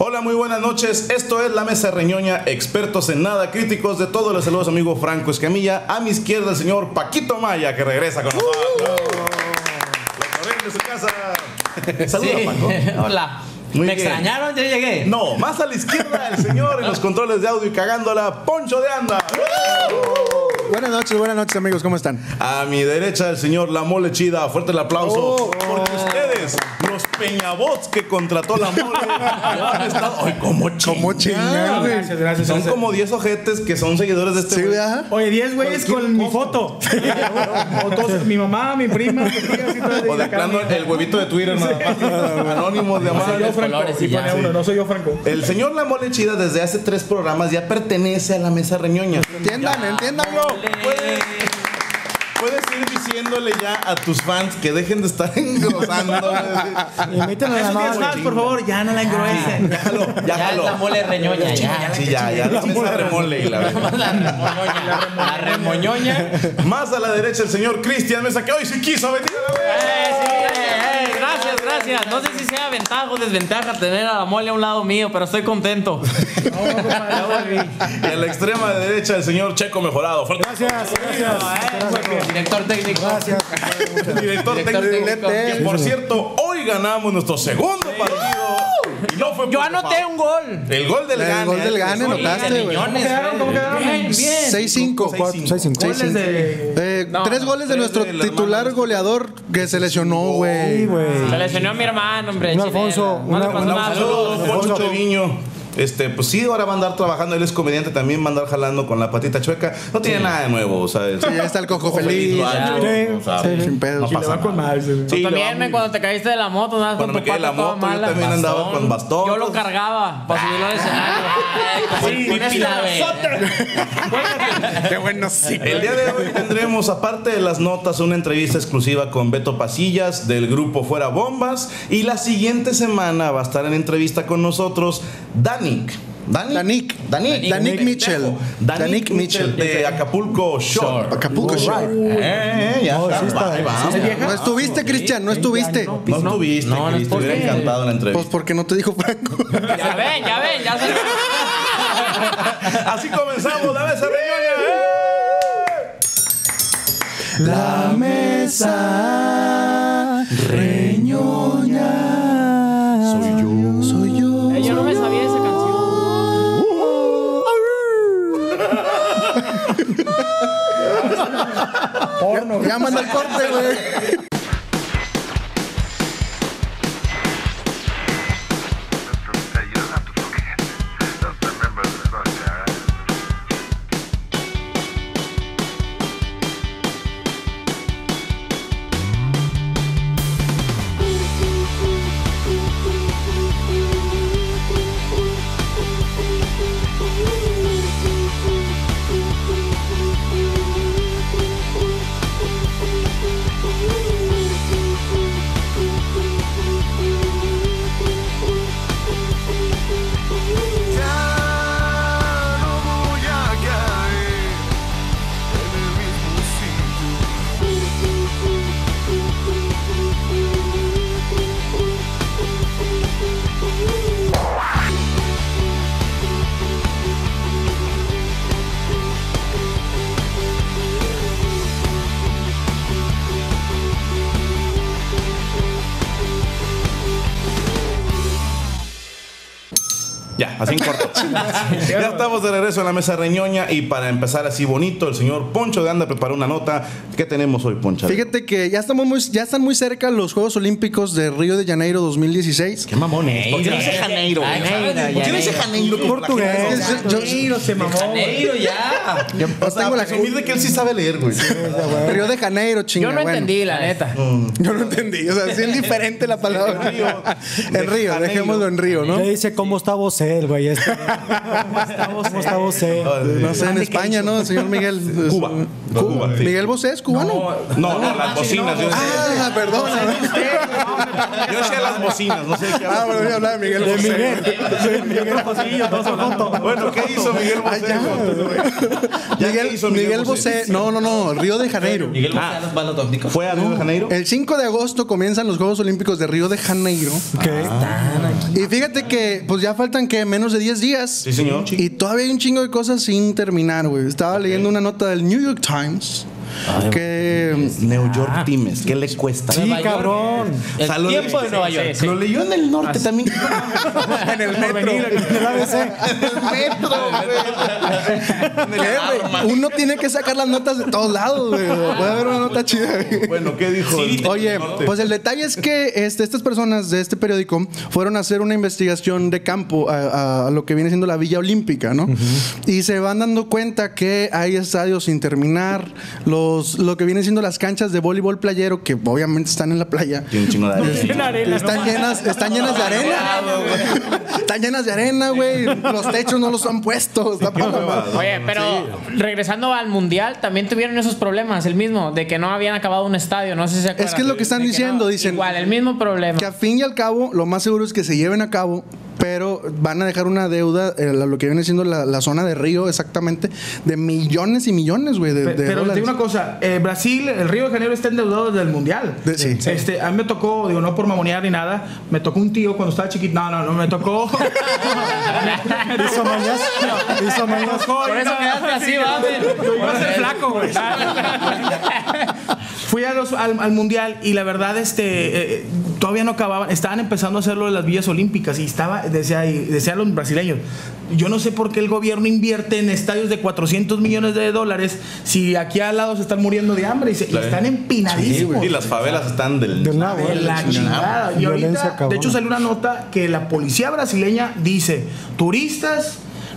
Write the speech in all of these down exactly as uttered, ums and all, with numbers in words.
Hola, muy buenas noches, esto es La Mesa Reñoña, expertos en nada, críticos de todo. Les saludo a su amigo Franco Escamilla, a mi izquierda el señor Paquito Maya, que regresa con nosotros. Lo corren de su casa. Saludos, sí. Paco. Hola. Muy ¿Me bien. Extrañaron? ¿Ya llegué? No, más a la izquierda el señor en los controles de audio y cagándola, Poncho de Anda. Buenas noches, buenas noches amigos, ¿cómo están? A mi derecha el señor La Mole Chida, fuerte el aplauso, oh, porque oh. ustedes, los peñabots que contrató La Mole, han estado, ay, como chingados. Gracias, gracias. Son gracias. Como diez ojetes que son seguidores de este. Sí, ¿verdad? Oye, diez güeyes con, con mi foto. O todos, mi mamá, mi prima, mi tía, así todo. O de plano el huevito de Twitter, nada más. Anónimos de amar. No soy yo, Franco. Y ya, sí. uno, no soy yo, Franco. El señor La Mole Chida desde hace tres programas ya pertenece a La Mesa Reñoña. Entiendan, entiéndanlo. Puedes, puedes ir diciéndole ya a tus fans que dejen de estar engrosando. Invítenme a los fans, por favor, ya no la engroesen. Ya, ya, ya, ya es La Mole Reñoña. Ya, sí, ya, ya. La remole y la La remoñoña. Más a la derecha el señor Cristian Mesa, que hoy sí quiso venir a la vez. Gracias, gracias. No sé si sea ventaja o desventaja tener a La Mole a un lado mío, pero estoy contento. En la extrema derecha, el señor Checo Mejorado. Gracias, gracias. gracias. Director técnico. Gracias. Director, Director técnico. técnico. Que, por cierto, hoy ganamos nuestro segundo partido. Y no fue Yo anoté papá. un gol. El gol del Gane. El gol del Gane, notaste, güey. ¿Cómo quedaron? ¿Cómo quedaron? Bien, bien. seis cinco. Tres goles de nuestro titular goleador que se lesionó, güey. Se lesionó a mi hermano, hombre. Alfonso. Un saludo, Poncho Treviño. Este, pues sí, ahora va a andar trabajando. Él es comediante también, va a andar jalando con la patita chueca. No tiene sí. nada de nuevo, o sea, sí, ya está el cojo feliz. Sin pedo. También me, cuando te caíste de la moto, nada, cuando con tu me caí la moto, yo mala. también bastón. andaba con bastón. Yo lo cargaba para subirlo al escenario. Qué bueno, sí. El día de hoy tendremos, aparte de las notas, una entrevista exclusiva con Beto Pasillas del grupo Fuera Bombas. Y la siguiente semana va a estar en entrevista con nosotros Danik Danik. Danik. Danik. Danik Michell. Danik Michell de Acapulco Shore. Acapulco Shore. Eh, ya está. No estuviste, Cristian, no estuviste. No estuviste, Cristian. Estuviera encantado en la entrevista. Pues porque no te dijo Franco. Ya ven, ya ven, ya se. Así comenzamos La Mesa Reñoña. La Mesa Reñoña. Soy yo. Soy yo. Yo no me sabía esa canción. Porno. Ya manda el corte, güey. Ya, así en corto. Ya estamos de regreso en La Mesa Reñoña. Y para empezar así bonito, el señor Poncho de Anda preparó una nota. ¿Qué tenemos hoy, Poncho? Fíjate que ya estamos muy, ya están muy cerca los Juegos Olímpicos de Río de Janeiro dos mil dieciséis. ¡Qué mamones! ¿Por qué dice Janeiro? ¿Por qué dice Janeiro? Portugués. Janeiro se mamó. Janeiro ya. Yo tengo la comida que él sí sabe leer, güey. Río de Janeiro, chingada. Yo no entendí, la neta. Yo no entendí. O sea, sí es diferente la palabra. El río, dejémoslo en río, ¿no? Dice cómo está vos. El güey este. ¿Cómo está Bosé? No sé, en España, ¿no? El señor Miguel. Cuba. Cuba. ¿Miguel Bosé es cubano? No, no, las bocinas. Ah, perdón. Yo decía las bocinas, no sé qué. Ah, bueno, voy a hablar de Miguel Bosé. De Miguel. Miguel Bosé, todos son juntos. Bueno, ¿qué hizo Miguel Bosé? Ah, ya. Miguel, hizo Miguel, Miguel Bosé? Bosé, no, no, no, Río de Janeiro. Miguel Bosé ah, a los ¿Fue a Río de Janeiro? El cinco de agosto comienzan los Juegos Olímpicos de Río de Janeiro. ¿Qué? Ah, y fíjate que, pues ya faltan, ¿qué? Menos de diez días. Sí, señor. Y todavía hay un chingo de cosas sin terminar, güey. Estaba okay. leyendo una nota del New York Times. Ay, que New York ah, Times, ¿qué les cuesta? Sí, cabrón. El Salud tiempo de, de Nueva York. Sí, sí. Lo leyó en el norte así. También. En el metro. En el A B C. En el metro. Uno tiene que sacar las notas de todos lados, güey. Puede haber una nota chida. Bueno, ¿qué dijo? Sí, oye, pues el detalle es que este, estas personas de este periódico fueron a hacer una investigación de campo a, a lo que viene siendo la Villa Olímpica, ¿no? Uh-huh. Y se van dando cuenta que hay estadios sin terminar, los lo que vienen siendo las canchas de voleibol playero, que obviamente están en la playa. Tiene un chingo de arena. Arena están, no llenas, están llenas de arena. Están llenas de arena, güey. Los techos no los han puesto. Está Oye, pero sí. regresando al mundial, también tuvieron esos problemas, el mismo, de que no habían acabado un estadio. No sé si se acuerdan. Es que es lo que están de diciendo, que no, dicen. Igual, el mismo problema. Que a fin y al cabo, lo más seguro es que se lleven a cabo, pero van a dejar una deuda, eh, lo que viene siendo la, la zona de Río, exactamente, de millones y millones, güey. Pero, de pero te digo una cosa, eh, Brasil, el Río de Janeiro está endeudado desde el Mundial. De, sí. Este, a mí me tocó, digo, no por mamonear ni nada, me tocó un tío cuando estaba chiquito. No, no, no, me tocó. ¿Hizo mañas? ¿Hizo mañas? Por eso quedaste así, va. Iba a ser flaco, güey. Fui a los, al, al Mundial y la verdad, este, eh, todavía no acababan, estaban empezando a hacerlo de las villas olímpicas y estaba. Decía, decía los brasileños, yo no sé por qué el gobierno invierte en estadios de cuatrocientos millones de dólares si aquí al lado se están muriendo de hambre y, se, claro. y están empinadísimos. Sí, y las favelas están del, del nabo, de la chingada. Y ahorita, de hecho, salió una nota que la policía brasileña dice, turistas...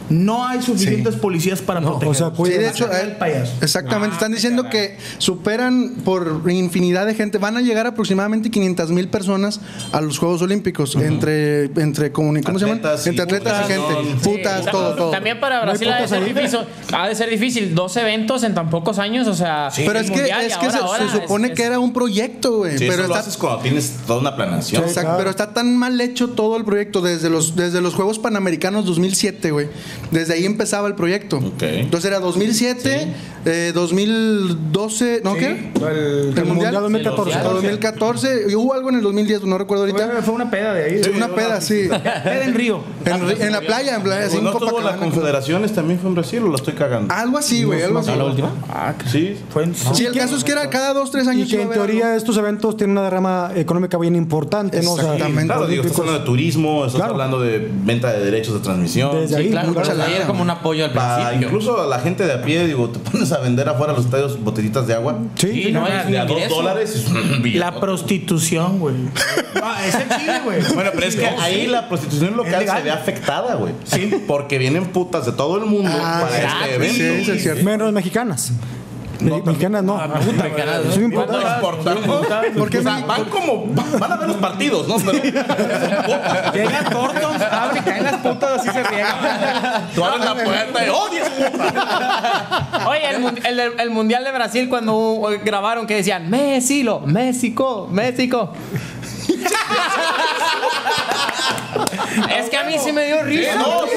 No hay suficientes sí. policías para no, proteger. O sea, sí, de hecho, el payaso. Exactamente. Ah, están diciendo caray. que superan por infinidad de gente. Van a llegar aproximadamente quinientas mil personas a los Juegos Olímpicos. Uh-huh. Entre, entre ¿cómo atletas, se llaman? Sí, entre atletas putas, y gente. No, sí. Putas, sí. todo, todo. También para Brasil ha de ser difícil. Ha de ser difícil. Dos eventos en tan pocos años, o sea. Sí. Pero es que, mundial, es que ahora, se, ahora, se supone es, que era un proyecto, güey. Sí, pero eso está, lo haces cuando tienes toda una planeación. Sí, exacto. Claro. Pero está tan mal hecho todo el proyecto desde los, desde los Juegos Panamericanos dos mil siete, güey. Desde ahí empezaba el proyecto. Okay. Entonces era dos mil siete, sí. eh, dos mil doce, ¿no sí. qué? El, el mundial dos mil catorce. dos mil catorce, y hubo algo en el dos mil diez, no recuerdo ahorita. Fue, fue una peda de ahí. Sí, una peda, sí. Peda en Río. En, en la playa, en playa. ¿No tuvo las confederaciones también fue en Brasil o la estoy cagando? Algo así, güey, algo así. ¿La última? Ah, sí. Fue en... Sí, el caso es que era cada dos, tres años. Y que en teoría estos eventos tienen una derrama económica bien importante, ¿no? Exactamente. Claro, digo, estás hablando de turismo, estás hablando de venta de derechos de transmisión. Desde ahí, claro. Claro, claro. Como un apoyo al principio. Incluso a la gente de a pie, digo, te pones a vender afuera los estadios botellitas de agua. Sí, sí no, no es de a dos dólares. La prostitución, güey. Ah, es el Chile, güey. Bueno, pero es que ahí la prostitución local se ve afectada, güey. Sí. Porque vienen putas de todo el mundo ah, para exacto, este evento. Sí, es cierto. Menos mexicanas. No, mexicanas no. Ah, puta, mexicanas, no. Soy puta, no importamos. Porque o sea, van como van a ver los partidos, ¿no? Pero llegan tortos, abren, caen las putas, así se riegan. Tú abres la puerta y odias puta. Oye, el, el, el mundial de Brasil cuando grabaron que decían Messi, lo México, México. Es que a mí sí me dio risa. No, o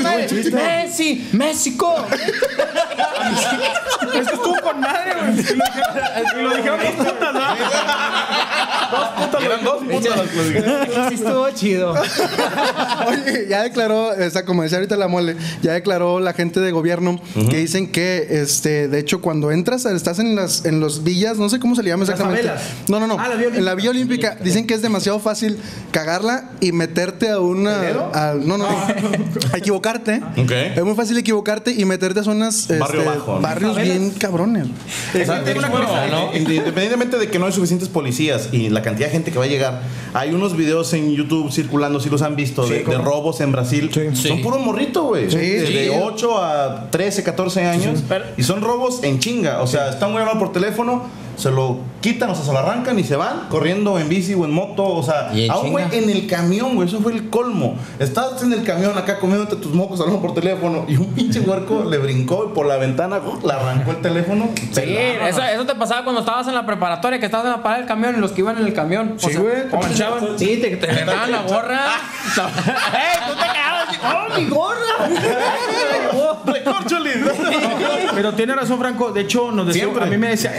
sea, es muy Messi, México. Es que estuvo con madre, güey. Lo dijeron dos putas, ¿no? Dos putas, eran dos putas. Sí, estuvo chido. Oye, ya declaró, o sea, como decía ahorita la mole, ya declaró la gente de gobierno uh-huh. que dicen que, este, de hecho, cuando entras, estás en las en los villas, no sé cómo se le llama exactamente. No, no, no. Ah, la en la Villa Olímpica dicen que es demasiado fácil cagarla y meterte a una. A, no, no. Ah. A equivocarte. Okay. Es muy fácil equivocarte y meterte a zonas. Barrio este, bajo, ¿no? Barrios bien cabrones. Exacto. Bueno, ¿no? Independientemente de que no hay suficientes policías y la cantidad de gente que va a llegar, hay unos videos en YouTube circulando, si los han visto, sí, de, de robos en Brasil. Sí. Sí. Son puro morrito, güey. Sí, de, sí. de ocho a trece, catorce años. Sí. Y son robos en chinga. O sea, sí. están muy hablando por teléfono. se lo quitan, o sea, se lo arrancan y se van corriendo en bici o en moto, o sea, a un güey en el camión, güey, eso fue el colmo. Estás en el camión acá comiéndote tus mocos, hablando por teléfono, y un pinche huerco le brincó y por la ventana uh, le arrancó el teléfono. Sí, eso, eso te pasaba cuando estabas en la preparatoria, que estabas en la parada del camión y los que iban en el camión. Sí, güey. O sea, sí, te quitaban la gorra. ¡Ey, tú te quedabas así! ¡Oh, mi gorra! ¡Recórcholis! Pero tiene razón, Franco. De hecho, nos decía, a mí me decía...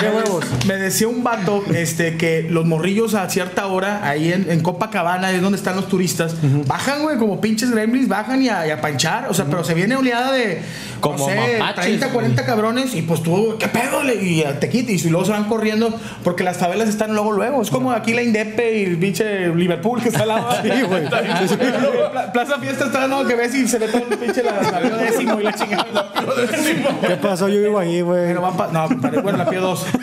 ¡Qué huevos! Me decía un vato este, que los morrillos a cierta hora, ahí en, en Copacabana, es donde están los turistas, uh-huh. bajan, güey, como pinches gremlins, bajan y a, y a panchar. O sea, uh-huh. pero se viene oleada de, como no sé, mapaches, treinta, cuarenta güey. Cabrones, y pues tú, ¿qué pedo? Y te quites, y luego se van corriendo, porque las favelas están luego, luego. Es como aquí la Indepe y el pinche Liverpool, que está al lado así, güey. Plaza Fiesta está al lado que ves y se ve todo el pinche la, la Pío Décimo y la chingada. ¿Qué pasó? Yo vivo ahí, güey. No, bueno, la Pío dos. Este,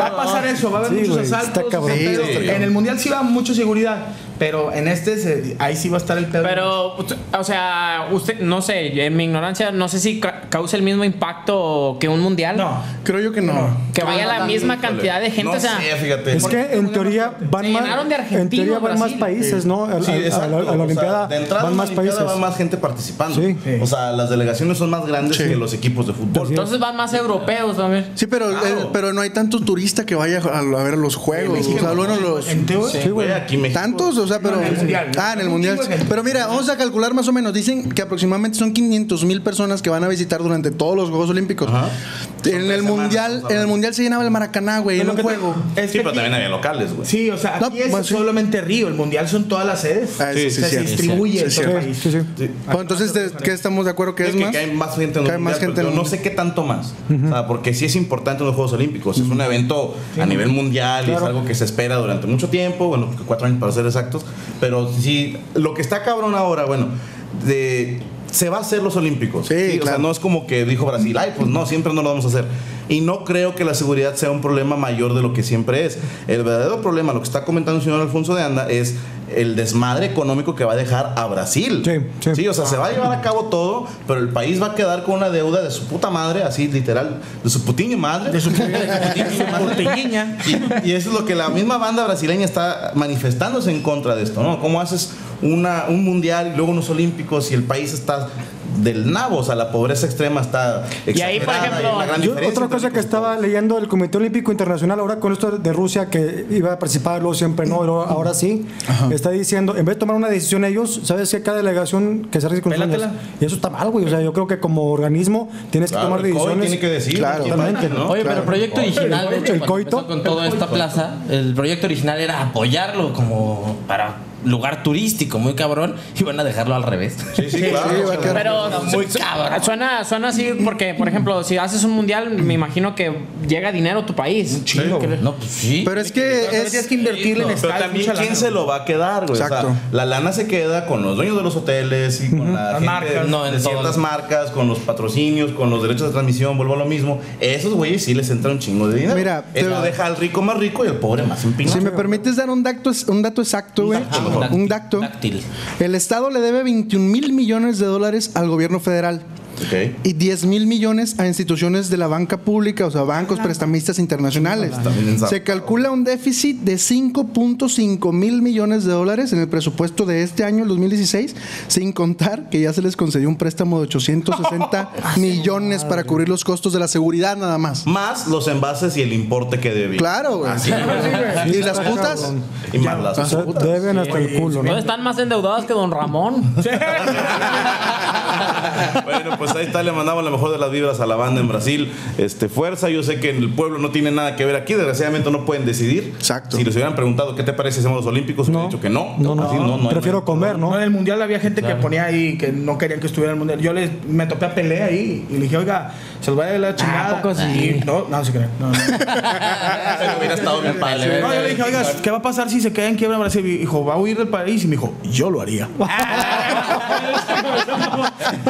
va a pasar eso, va a haber sí, muchos wey, asaltos. Está cabrón, sí, está cabrón. En el Mundial sí va mucho seguridad, pero en este se, ahí sí va a estar el pedo. Pero, o sea, usted, no sé, en mi ignorancia, no sé si ca causa el mismo impacto que un Mundial. No, creo yo que no. no. Que vaya ah, la misma no, cantidad de gente. No o sea, sé, fíjate. Es que en teoría van más, en teoría van más países, sí. ¿no? A, sí, exacto. A la, a la Olimpiada o sea, de entrada van más países. Va más gente participando. Sí. Sí. O sea, las delegaciones son más grandes sí. que los equipos de fútbol. Entonces van más europeos también. Sí, pero, claro. eh, pero no hay tanto turista que vaya a, a ver los juegos. Sí, México, o sea, bueno, los... ¿En teoría? Sí, güey. Aquí México. ¿Tantos? O sea, pero... No, en el Mundial. Ah, en el Mundial. Pero mira, vamos a calcular más o menos. Dicen que aproximadamente son quinientos mil personas que van a visitar durante todos los Juegos Olímpicos. Ajá. En el Mundial, en el Mundial se llenaba el Maracaná, güey, en un juego. Te... Sí, pero aquí... también había locales, güey. Sí, o sea, aquí no, es pues, solamente sí. Río. El Mundial son todas las sedes. Ah, sí, sí, se, sí, se sí, distribuye. Sí, todo sí, país. Sí, sí. Sí. Bueno, entonces, de, ¿qué estamos de acuerdo que es, es que más? Que hay más gente en los mundial, gente en... Yo no sé qué tanto más. Uh -huh. O sea, porque sí es importante en los Juegos Olímpicos. Es un evento sí. a nivel mundial claro. y es algo que se espera durante mucho tiempo. Bueno, cuatro años para ser exactos. Pero sí, lo que está cabrón ahora, bueno, de... se va a hacer los Olímpicos. Sí, sí, claro. O sea, no es como que dijo Brasil, ay, pues no, siempre no lo vamos a hacer. Y no creo que la seguridad sea un problema mayor de lo que siempre es. El verdadero problema, lo que está comentando el señor Alfonso de Anda, es el desmadre económico que va a dejar a Brasil. Sí, sí. sí o sea, se va a llevar a cabo todo, pero el país va a quedar con una deuda de su puta madre, así literal, de su putiña madre. De su putiña. y, y eso es lo que la misma banda brasileña está manifestándose en contra de esto, ¿no? ¿Cómo haces una, un mundial y luego unos olímpicos y el país está... del nabo, o sea, la pobreza extrema está exagerada. Y ahí, por ejemplo, yo, otra cosa que estaba leyendo el Comité Olímpico Internacional, ahora con esto de Rusia, que iba a participar, luego siempre no, luego, ahora sí, Ajá. está diciendo, en vez de tomar una decisión ellos, ¿sabes qué? Cada delegación que se arriesgue con ellos. Y eso está mal, güey. O sea, yo creo que como organismo tienes claro, que tomar decisiones. Tiene que decir. Claro, totalmente. ¿No? Oye, claro. pero el proyecto original, el, hecho, el coito con toda esta plaza, el proyecto original era apoyarlo como para... lugar turístico, muy cabrón, y van a dejarlo al revés. Sí, sí, claro. Sí, va a quedar pero no, muy cabrón. Suena, suena así porque, por ejemplo, si haces un mundial, me imagino que llega dinero a tu país. Chido. No, pues sí. Pero es que es, tienes que invertirle no, en estadio. Pero también quién lana? se lo va a quedar, güey. Exacto. O sea, la lana se queda con los dueños de los hoteles y con uh-huh. la gente marcas, de, no, de ciertas marcas, con los patrocinios, con los derechos de transmisión, vuelvo a lo mismo. Esos güeyes sí les entra un chingo de dinero. Mira, eso lo deja al rico más rico y al pobre más empinado. Si me permites dar un dato, un dato exacto, güey. Un dacto. El Estado le debe veintiún mil millones de dólares al gobierno federal. Okay. Y diez mil millones a instituciones de la banca pública, o sea, bancos prestamistas internacionales. Se calcula un déficit de cinco punto cinco mil millones de dólares en el presupuesto de este año, el dos mil dieciséis, sin contar que ya se les concedió un préstamo de ochocientos sesenta millones para cubrir los costos de la seguridad nada más. Más los envases y el importe que debían. Claro, güey. Así. Y las putas. Y más las o sea, putas. Deben hasta el culo, ¿no? Están más endeudadas que don Ramón. Bueno, pues ahí está, le mandamos la mejor de las vibras a la banda en Brasil. Este, fuerza, yo sé que el pueblo no tiene nada que ver aquí, desgraciadamente no pueden decidir. Exacto. Si les hubieran preguntado qué te parece si hacemos los olímpicos, no. hubieran dicho que no. No, no, Así, no, no prefiero no, comer, ¿no? ¿no? En el mundial había gente claro. que ponía ahí que no querían que estuviera en el mundial. Yo les, me topé a Pelé ahí y le dije, oiga, se los vaya de la chingada. Ah, sí. y, no, no se creen. No, no. Se hubiera estado bien padre. No, yo le dije, oiga, ¿qué va a pasar si se queda en quiebra en Brasil? Y dijo, va a huir del país. Y me dijo, yo lo haría. Oye,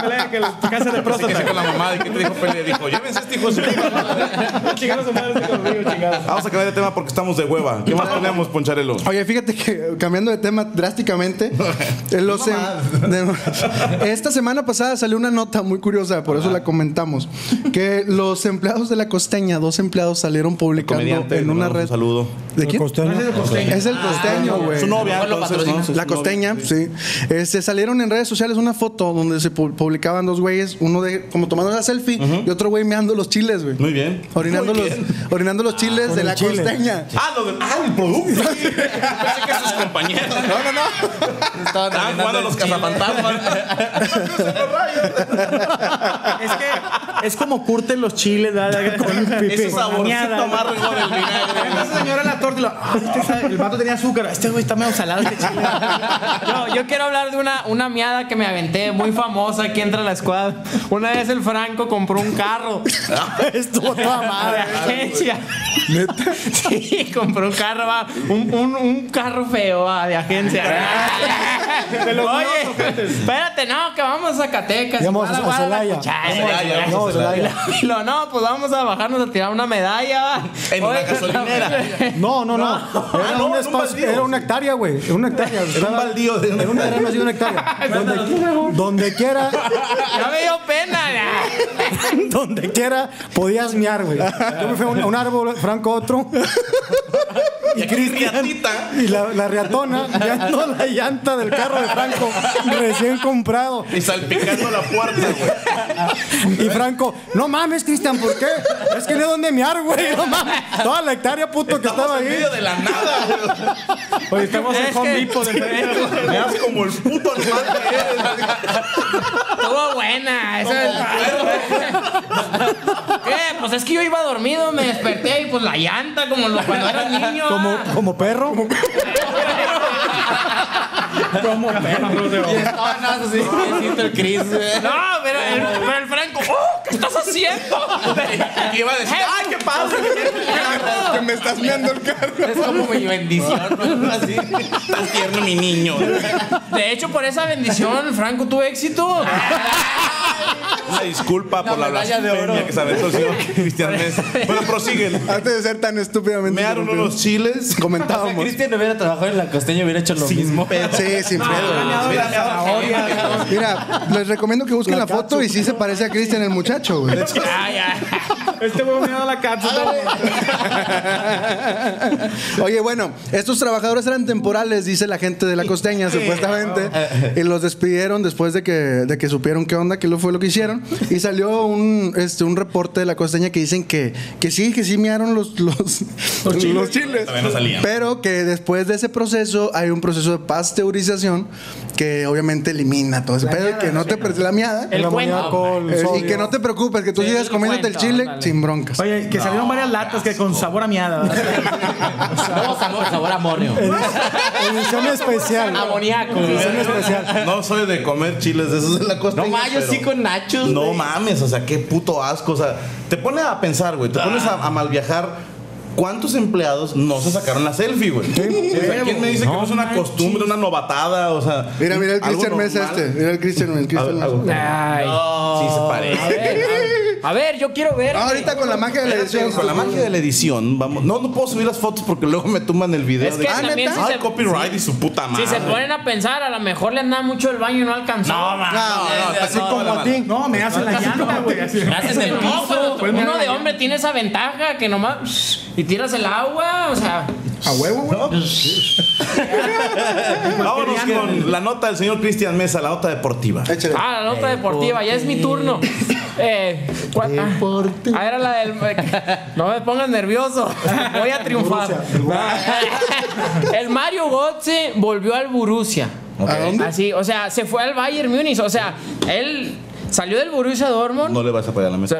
pelea, que la casa de próstata. Sí, que con la mamá, ¿y qué te dijo Pelea? Dijo, llévense a este hijo de su madre. Chingados su madre, este conmigo, chingados. Vamos a cambiar de tema porque estamos de hueva. ¿Qué más peleamos, Poncharelo? Oye, fíjate que cambiando de tema drásticamente, los em de, esta semana pasada salió una nota muy curiosa, por eso ah. la comentamos, que los empleados de La Costeña, dos empleados salieron publicando en una red. Un saludo. ¿De quién? ¿Es el Costeño? Es el Costeño, güey. Ah, su novia, entonces, entonces, La Costeña, novia, sí. sí. Este, salieron en redes sociales una foto donde se publicaban dos güeyes, uno de como tomando la selfie uh-huh. y otro güey meando los chiles, güey. Muy bien. Orinando, Muy bien. Los, orinando los chiles ah, de La chile. Costeña. Ah, lo de, ah, el producto. Sí. Pensé que sus compañeros. No, no, no. Estaban, Estaban jugando los cazapantasmas. Es que es como curten los chiles, ¿verdad? Con pipi. Ese saborcito amargo del vinagre. Esa señora la torta y lo, ah, este sabe, el vato tenía azúcar. Este güey está medio salado, este chile. No, yo quiero hablar de una, una miada que me aventé, muy famosa aquí entre la escuadra. Una vez el Franco compró un carro. Estuvo toda madre. Agencia. ¿Neta? Sí, compró un carro, va. Un, un, un carro feo, va, de agencia. De los Oye, los espérate, no, que vamos a Zacatecas. Vamos a Celaya. Vamos a Celaya. No, pues vamos a bajarnos a tirar una medalla, va. En Oye, una gasolinera. No, no, no. no. Era, ah, no, un espacio, un era una hectárea, güey. Era una hectárea. Era un baldío. De... Era un terreno así de una hectárea. donde, donde quiera. Ya me dio pena, ya. Donde quiera podías miar, güey. Yo me fui a un, a un árbol, Franco otro. Y Cristian y la, la riatona mirando la llanta del carro de Franco recién comprado y salpicando la puerta, güey. Y Franco, no mames, Cristian, ¿por qué? Es que no es donde mear, güey. No mames, toda la hectárea, puto, estamos que estaba ahí en medio de la nada, güey. Oye, estamos en Home Depot de medio. Me das como el puto animal que eres. Estuvo buena. Eso es... ¿Qué? Pues es que yo iba dormido, me desperté y pues la llanta como lo, cuando era niño. Como, ah. como perro. Como perro. Como perro de así, el Chris. No, pero el, pero el Franco, ¡oh! ¿Qué estás haciendo? Y iba a decir, ¡ay, qué pasa! Que me estás viendo el carro. Es como mi bendición, ¿no? Así. Tan tierno mi niño. De hecho, por esa bendición, Franco tuvo éxito. Una disculpa no, por la blasfemia que se aventó el señor Cristian Mesa. Bueno, prosiguen. Antes de ser tan estúpidamente. Me dieron unos chiles. Comentábamos. O sea, Cristian hubiera trabajado en La Costeña, hubiera hecho lo sin mismo. Pedo. Sí, sin pedo. No, no, Mira, les recomiendo que busquen la, la foto y sí se parece a Cristian el muchacho, güey. Ya, ya. Este huevo me da la cápsula. Oye, bueno, estos trabajadores eran temporales, dice la gente de La Costeña, supuestamente. Y los despidieron después de que, de que supieron qué onda, qué fue lo que hicieron. Y salió un, este, un reporte de La Costeña que dicen que, que sí, que sí mearon los, los, los chiles, los chiles no salían. Pero que después de ese proceso hay un proceso de pasteurización que obviamente elimina todo ese la pedo miada, que no te no. la miada el la cuento, el y que no te preocupes, que tú sí, sigas comiéndote el chile dale. sin broncas. Oye, que no, salieron varias latas que con sabor a miada. O sea, no, sabor, sabor a amonio. Edición especial. Amoniaco. Edición especial. No soy de comer chiles de esos de La Costeña. No, ma, yo sí con nachos. No mames, o sea, qué puto asco. O sea, te pones a pensar, güey. Te pones a, a mal viajar. ¿Cuántos empleados no se sacaron la selfie, güey? Sí, sí, o sea, ¿quién me dice no, que no es una costumbre, una novatada? O sea, mira, mira el Cristian Mesa este. Mira el Cristian Mesa. Ay, no. Sí se parece. A ver, a ver, yo quiero ver. Ahorita con la magia de la edición. Con la magia de la edición, vamos. No, no puedo subir las fotos porque luego me tumban el video. Es que de... ah, ¿neta? Si ah, el copyright sí. y su puta madre. Si se ponen a pensar, a lo mejor le andaba mucho el baño y no alcanzó. No, man. No, no, no, así no, como a ti. No, me hacen no, la llanta, güey. Me hacen el piso. Uno de hombre tiene esa ventaja que nomás... Y tiras el agua, o sea... A huevo, güey. ¿No? Vámonos con la nota del señor Cristian Mesa, la nota deportiva. Échale. Ah, la nota deportiva, deportiva, ya es mi turno. Eh, ah, era la del... No me pongan nervioso, voy a triunfar. El Mario Götze volvió al Borussia. Okay. ¿A dónde? Así, o sea, se fue al Bayern Múnich, o sea, él... Salió del Borussia Dortmund. No le vas a apoyar la mesa.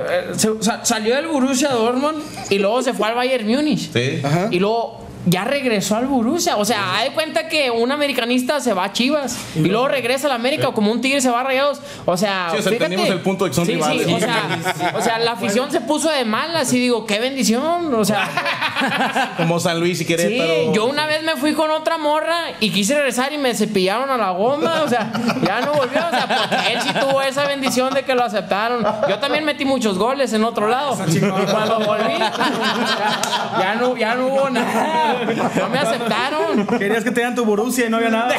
Salió del Borussia Dortmund y luego se fue al Bayern Múnich. Sí. Ajá. Y luego ya regresó al Borussia. O sea, hay cuenta que un americanista se va a Chivas y luego regresa a la América, sí, o como un tigre se va a Rayados. O sea, sí, o sea, fíjate, tenemos el punto de que son, sí, rivales. Sí, o sea, o sea, la afición, bueno, se puso de malas y digo, qué bendición. O sea, como San Luis y Querétaro. Sí, yo una vez me fui con otra morra y quise regresar y me cepillaron a la goma. O sea, ya no volvió. O sea, porque él sí tuvo esa bendición de que lo aceptaron. Yo también metí muchos goles en otro lado. Y cuando volví, ya, ya, no, ya no hubo nada. No me aceptaron. Querías que te dieran tu Borussia y no había nada.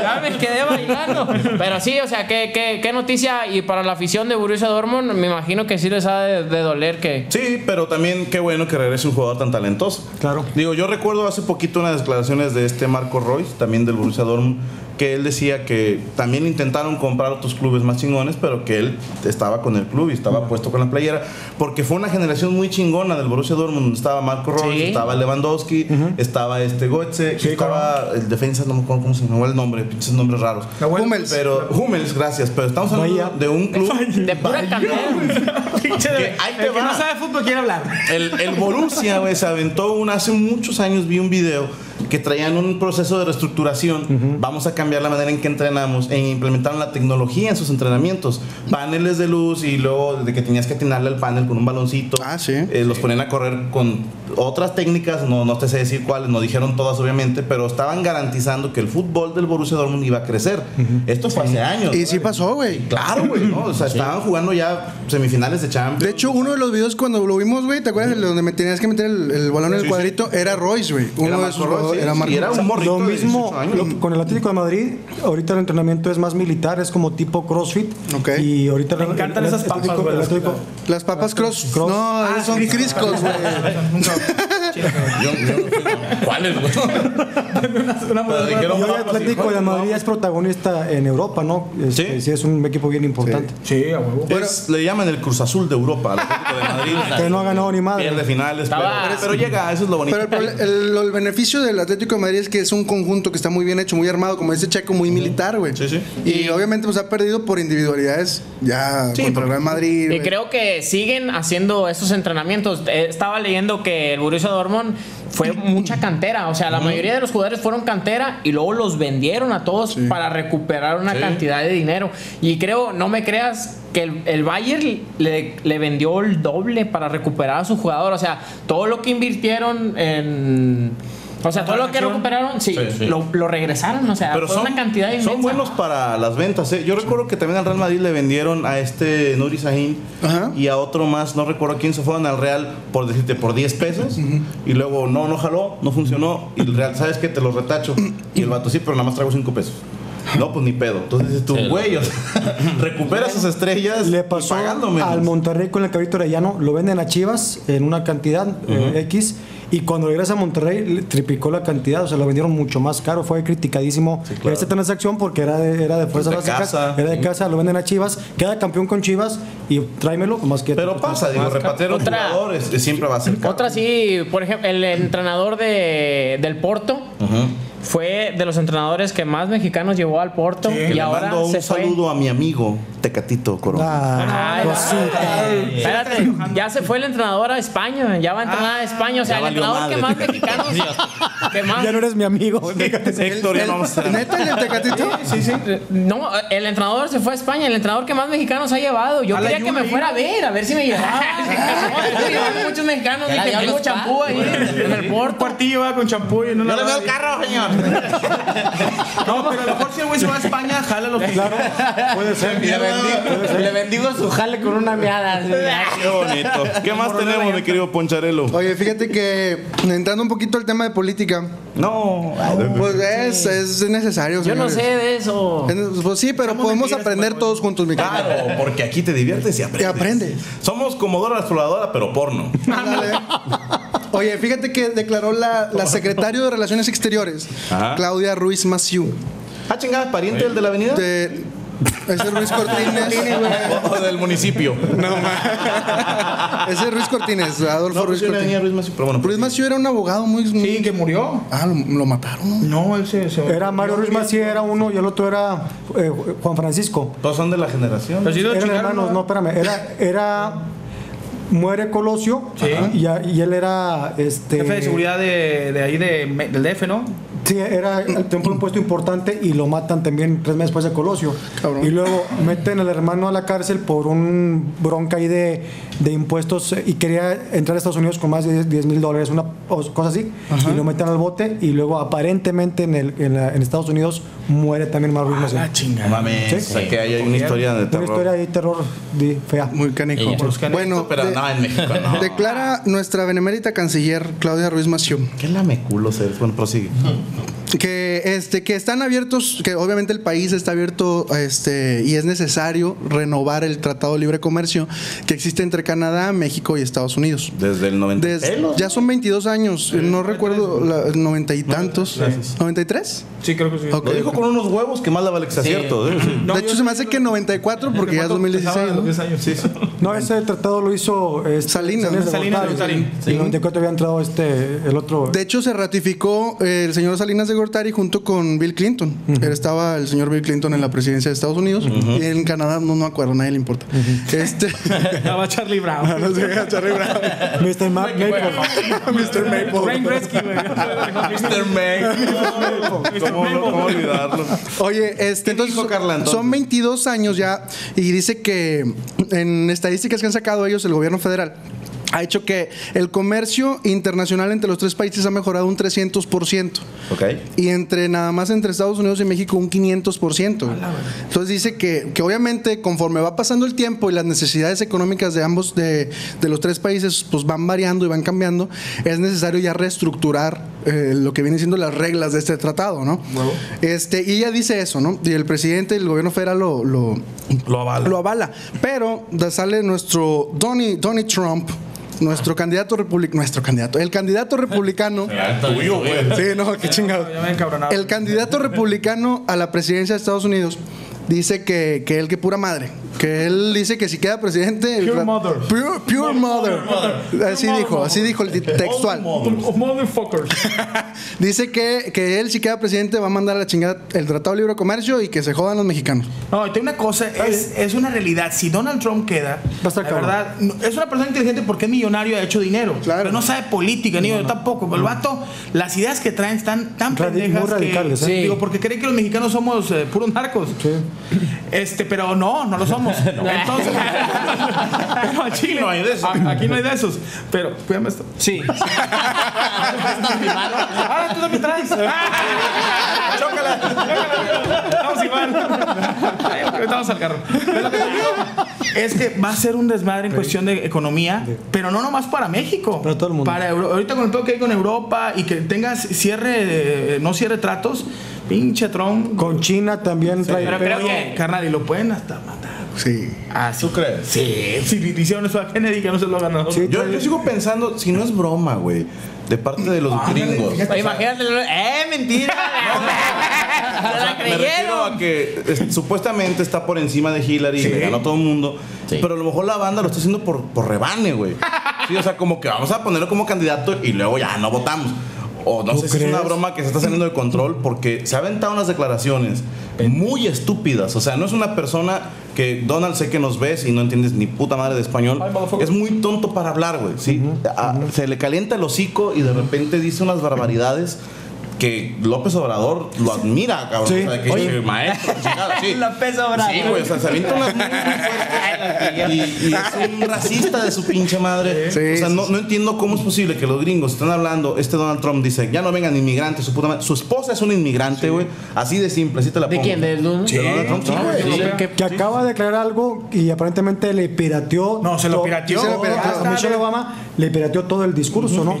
Ya me quedé bailando. Pero sí, o sea, qué, qué, qué noticia. Y para la afición de Borussia Dortmund, me imagino que sí les ha de, de doler que... Sí, pero también qué bueno que regrese un jugador tan talentoso. Claro. Digo, yo recuerdo hace poquito unas declaraciones de este Marco Reus, también del Borussia Dortmund, que él decía que también intentaron comprar otros clubes más chingones, pero que él estaba con el club y estaba puesto con la playera, porque fue una generación muy chingona del Borussia Dortmund. Estaba Marco Reus, ¿sí?, estaba Lewandowski, uh-huh, estaba este Götze, sí, estaba, claro, el defensa, no me acuerdo cómo se llamaba el nombre, pinches nombres raros. Hummels. Pero Hummels, gracias, pero estamos hablando Bahía, de un club de pura pinche de ahí te el va. Que no sabe fútbol quiere hablar. El, el Borussia, güey, se aventó un, hace muchos años vi un video que traían un proceso de reestructuración, uh-huh, vamos a cambiar la manera en que entrenamos, e implementaron la tecnología en sus entrenamientos, paneles de luz, y luego de que tenías que atinarle al panel con un baloncito, ah, sí, eh, los ponían a correr con otras técnicas, no, no te sé decir cuáles, no dijeron todas obviamente, pero estaban garantizando que el fútbol del Borussia Dortmund iba a crecer, uh-huh, esto fue, sí, hace años, y ¿vale? Sí pasó, güey, claro, güey, ¿no? O sea, sí, estaban jugando ya semifinales de Champions. De hecho, uno de los videos cuando lo vimos, güey, ¿te acuerdas? Uh-huh. Donde me tenías que meter el, el balón en el, sí, cuadrito, sí, era Reus, güey, uno de esos. Era, y era un morrito. Lo mismo lo, con el Atlético de Madrid. Ahorita el entrenamiento es más militar, es como tipo CrossFit. Okay. Y ahorita me el, encantan el, esas el papas, güey. Las, las papas cross. cross. No, ah, son criscos, güey. ¿Cuáles, güey? El Atlético de Madrid es protagonista en Europa, ¿no? Este, sí. Sí, es un equipo bien importante. Sí, sí, a huevo. Le llaman el Cruz Azul de Europa al Atlético de Madrid. Que no ha ganado ni madre. Pierde finales, pero llega, eso es lo bonito. Pero el beneficio del Atlético de Madrid es que es un conjunto que está muy bien hecho, muy armado, como dice Checo, muy, uh-huh, militar, güey. Sí, sí. Y, y obviamente pues ha perdido por individualidades ya, sí, contra el Real Madrid. Y creo que siguen haciendo esos entrenamientos. Estaba leyendo que el Borussia Dortmund fue mucha cantera, o sea, la, uh-huh, mayoría de los jugadores fueron cantera y luego los vendieron a todos, sí, para recuperar una, sí, cantidad de dinero. Y creo, no me creas, que el, el Bayern le, le vendió el doble para recuperar a su jugador. O sea, todo lo que invirtieron en... O sea, todo lo que recuperaron, sí, sí, sí. Lo, lo regresaron, o sea, pero fue son, una cantidad inmensa. Son buenos para las ventas, ¿eh? Yo recuerdo que también al Real Madrid le vendieron a este Nuri Sahin, ajá, y a otro más, no recuerdo quién, se fueron al Real, por decirte, por diez pesos, uh-huh, y luego no, no jaló, no funcionó, y el Real, ¿sabes qué? Te lo retacho. Y el vato, sí, pero nada más traigo cinco pesos. No, pues ni pedo. Entonces dices tú, güey, o sea, recupera sus estrellas. Le pasó pagándome al Monterrey con el Cabrito Arellano, lo venden a Chivas en una cantidad, uh-huh, eh, X, y cuando regresa a Monterrey triplicó la cantidad, o sea, lo vendieron mucho más caro. Fue criticadísimo, sí, claro, esta transacción porque era de, era de fuerza básica, casa, era de casa, lo venden a Chivas, queda campeón con Chivas y tráemelo más que... Pero pasa, digo, repatriar los jugadores siempre va a ser caro. Otra sí, por ejemplo, el entrenador de, del Porto, uh-huh, fue de los entrenadores que más mexicanos llevó al Porto, sí, y ahora mando un se saludo fue. A mi amigo Tecatito Corona. Ah, ay, ay, ay, espérate, ya se fue el entrenador a España, ya va a entrenar ah, a España, o sea, el entrenador madre, que más mexicanos. Que más. Ya no eres mi amigo. Héctor, ya vamos a hacer. ¿Neta el Tecatito? Sí, sí. No, el entrenador se fue a España, el entrenador que más mexicanos ha llevado. Yo quería que me fuera a ver, a ver si me llevaba. Muchos mexicanos que tengo champú ahí en el Porto. Partido con champú y no le veo el carro, señor. No, pero a lo mejor si el güey se va a España, jala los claro. Puede ser. Le bendigo, le bendigo su jale con una meada. Qué bonito. ¿Qué más tenemos, mi querido Poncharelo? Oye, fíjate que entrando un poquito al tema de política. No. Pues es, sí, es necesario. Señores. Yo no sé de eso. Pues sí, pero somos podemos aprender por... todos juntos, mi querido. Claro, porque aquí te diviertes y aprendes. Te aprendes. Somos como Dora la Exploradora, pero porno. Dale. Oye, fíjate que declaró la, la secretaria de Relaciones Exteriores, ajá, Claudia Ruiz Massieu. Ah, chingada, pariente del de la avenida. De, ese Ruiz Cortines. O del municipio. No, ma. Ese es Ruiz Cortines, Adolfo no, Ruiz Cortines. Ruiz Massieu, pero bueno, Ruiz Massieu era un abogado muy, muy... Sí, que murió. Ah, lo, lo mataron. No, él se... se era Mario Ruiz Massieu, era uno, y el otro era eh, Juan Francisco. Todos son de la generación. Pero si no, eran hermanos, no, espérame. Era... era muere Colosio, sí. y, y él era este, jefe de seguridad de, de ahí de, del D F, ¿no? Sí, era por un puesto importante, y lo matan también tres meses después de Colosio. Cabrón. Y luego meten al hermano a la cárcel por un bronca ahí de, de impuestos, y quería entrar a Estados Unidos con más de diez mil dólares, una cosa así. Ajá. Y lo meten al bote, y luego aparentemente en, el, en, la, en Estados Unidos muere también Marco Reus. Ah, chingada. Mames. ¿Sí? O sea, que hay, hay una historia de terror. Una historia de terror de fea. Muy canijo. Bueno, pero de, no, en México no. Declara nuestra benemérita canciller Claudia Ruiz Massieu. Qué lameculo ser. Bueno, prosigue. Que este que están abiertos, que obviamente el país está abierto, este y es necesario renovar el Tratado de Libre Comercio que existe entre Canadá, México y Estados Unidos. Desde el noventa. Desde, ya son veintidós años, eh, no recuerdo, la, noventa y tantos. ¿noventa y tres? Sí, creo que sí. Okay. Lo dijo con unos huevos que más la vale que sea sí. cierto. ¿Eh? Sí. No, de hecho, se me hace que noventa y cuatro, porque ya es dos mil dieciséis. Años, sí. No, ese tratado lo hizo eh, Salinas. Salinas, Salinas de Gortari. En el noventa y cuatro había entrado este, el otro. De hecho, se ratificó eh, el señor Salinas de Gortari junto con Bill Clinton. Uh -huh. Estaba el señor Bill Clinton en la presidencia de Estados Unidos. Uh -huh. Y en Canadá no me no acuerdo, a nadie le importa. Uh -huh. este... Estaba Charlie Brown. No, no sé, Charlie Brown. mister Ma Maple. mister Maple. Rain Rescue. mister Maple. ¿Cómo, ¿Cómo olvidarlo? Oye, este, entonces son veintidós años ya, y dice que en estadísticas que han sacado ellos, el gobierno federal ha hecho que el comercio internacional entre los tres países ha mejorado un trescientos por ciento. Okay. Y entre nada más entre Estados Unidos y México un quinientos por ciento. Entonces dice que, que obviamente conforme va pasando el tiempo y las necesidades económicas de ambos, de, de los tres países, pues van variando y van cambiando, es necesario ya reestructurar eh, lo que vienen siendo las reglas de este tratado, ¿no? Bueno. Este, y ella dice eso, ¿no? Y el presidente y el gobierno federal lo, lo, lo, avala. lo avala. Pero sale nuestro Donnie, Donnie Trump, Nuestro ah. candidato republicano, nuestro candidato, el candidato republicano. Sí, no, qué chingado. El candidato republicano a la presidencia de Estados Unidos dice que, que él, que pura madre, que él dice que si queda presidente. Pure mother. Pure, pure mother. mother. Así pure dijo, mother. así dijo el textual. Motherfuckers. Dice que, que él, si queda presidente, va a mandar a la chingada el Tratado de Libre Comercio y que se jodan los mexicanos. No, y tengo una cosa, es, es una realidad. Si Donald Trump queda, va a estar la cabrón. verdad, es una persona inteligente porque es millonario, ha hecho dinero. Claro. Pero no sabe política, ni no, yo no. tampoco. Pero el vato, las ideas que traen están tan Radic pendejas. Muy radicales, que, ¿eh? Digo, porque creen que los mexicanos somos eh, puros narcos. Sí. Este, pero no, no lo somos. No. Entonces, no, aquí no hay de esos. Aquí no hay de esos. Pero, cuídame esto. Sí. Ahora tú también traes. Chócala. Vamos igual. Estamos al carro. Es que va a ser un desmadre en cuestión de economía, pero no nomás para México. Para todo el mundo. Para Euro ahorita con el pedo que hay con Europa y que tengas cierre, eh, no cierre tratos. Pinche Trump. Con China también sí, trae. Pero creo que, carnal, y lo pueden hasta matar. Sí. Ah, ¿tú crees? Sí. Si sí, hicieron eso a Kennedy, que no se lo ganó. Sí, yo, yo sigo pensando, si no es broma, güey, de parte de los ah, gringos. Imagínate, ¡eh, mentira! No, o sea, me refiero a que es, supuestamente está por encima de Hillary, sí, y le ganó a todo el mundo, sí, pero a lo mejor la banda lo está haciendo por, por rebane, güey. Sí, o sea, como que vamos a ponerlo como candidato y luego ya no votamos. O no sé si es una broma que se está saliendo de control, porque se ha aventado unas declaraciones muy estúpidas. O sea, no es una persona que, Donald, sé que nos ves y no entiendes ni puta madre de español. Es muy tonto para hablar, güey, ¿sí? Uh-huh. A, se le calienta el hocico y de repente dice unas barbaridades que López Obrador lo admira, cabrón. Sí. O sea, que oye, maestro, chingada, sí. López Obrador. Sí, güey, o sea, se avienta unas muy, muy y, y es un racista de su pinche madre. Sí, o sea, sí, no, sí. no entiendo cómo es posible que los gringos están hablando. Este Donald Trump dice, ya no vengan inmigrantes, su puta madre. Su esposa es una inmigrante, güey. Sí. Así de simple, así te la pongo. ¿De quién? ¿De Donald Trump? Sí, güey. Sí, sí, que, que acaba de declarar algo y aparentemente le pirateó. No, se lo pirateó. Se lo pirateó. A Michelle Obama le pirateó todo el discurso, ¿no? Yo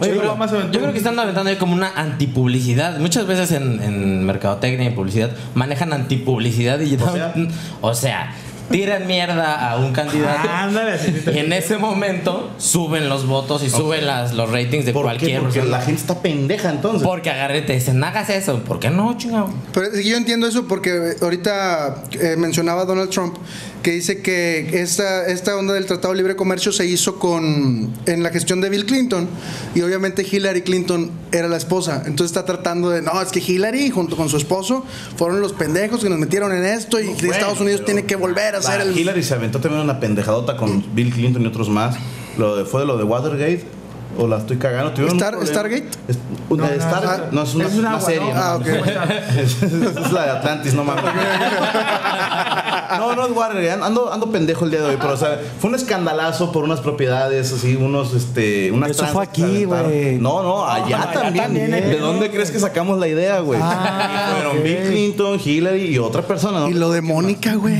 creo que están aventando ahí como una antipublicidad. Muchas veces en, en mercadotecnia y publicidad manejan antipublicidad y o sea, o sea tiran mierda a un candidato. Ándale, sí, y en ese momento suben los votos y okay. suben las, los ratings de ¿Por cualquier qué? Porque persona. La gente está pendeja entonces. Porque agarré te dicen, hagas eso. ¿Por qué no, chingado? Pero yo entiendo eso porque ahorita eh, mencionaba a Donald Trump que dice que esta, esta onda del Tratado de Libre Comercio se hizo con en la gestión de Bill Clinton y obviamente Hillary Clinton era la esposa. Entonces está tratando de, no, es que Hillary junto con su esposo fueron los pendejos que nos metieron en esto y no, bueno, Estados Unidos tiene que volver a hacer el... Hillary se aventó también una pendejadota con Bill Clinton y otros más. lo de, fue de lo de Watergate. O la estoy cagando. Star, ¿Stargate? Es, no, no, Star, no, no, no, es una, es una, una agua, serie. ¿No? Ah, ok. es, es la de Atlantis, no mames. No, no es Watergate. Ando, ando pendejo el día de hoy, pero o sea, fue un escandalazo por unas propiedades así, unos, este, unas Eso fue aquí, güey. No, no, allá, ah, también. Allá también. ¿De eh, dónde eh, crees que sacamos la idea, güey? Ah, fueron okay. Bill Clinton, Hillary y otra persona. ¿No? Y lo de Mónica, güey.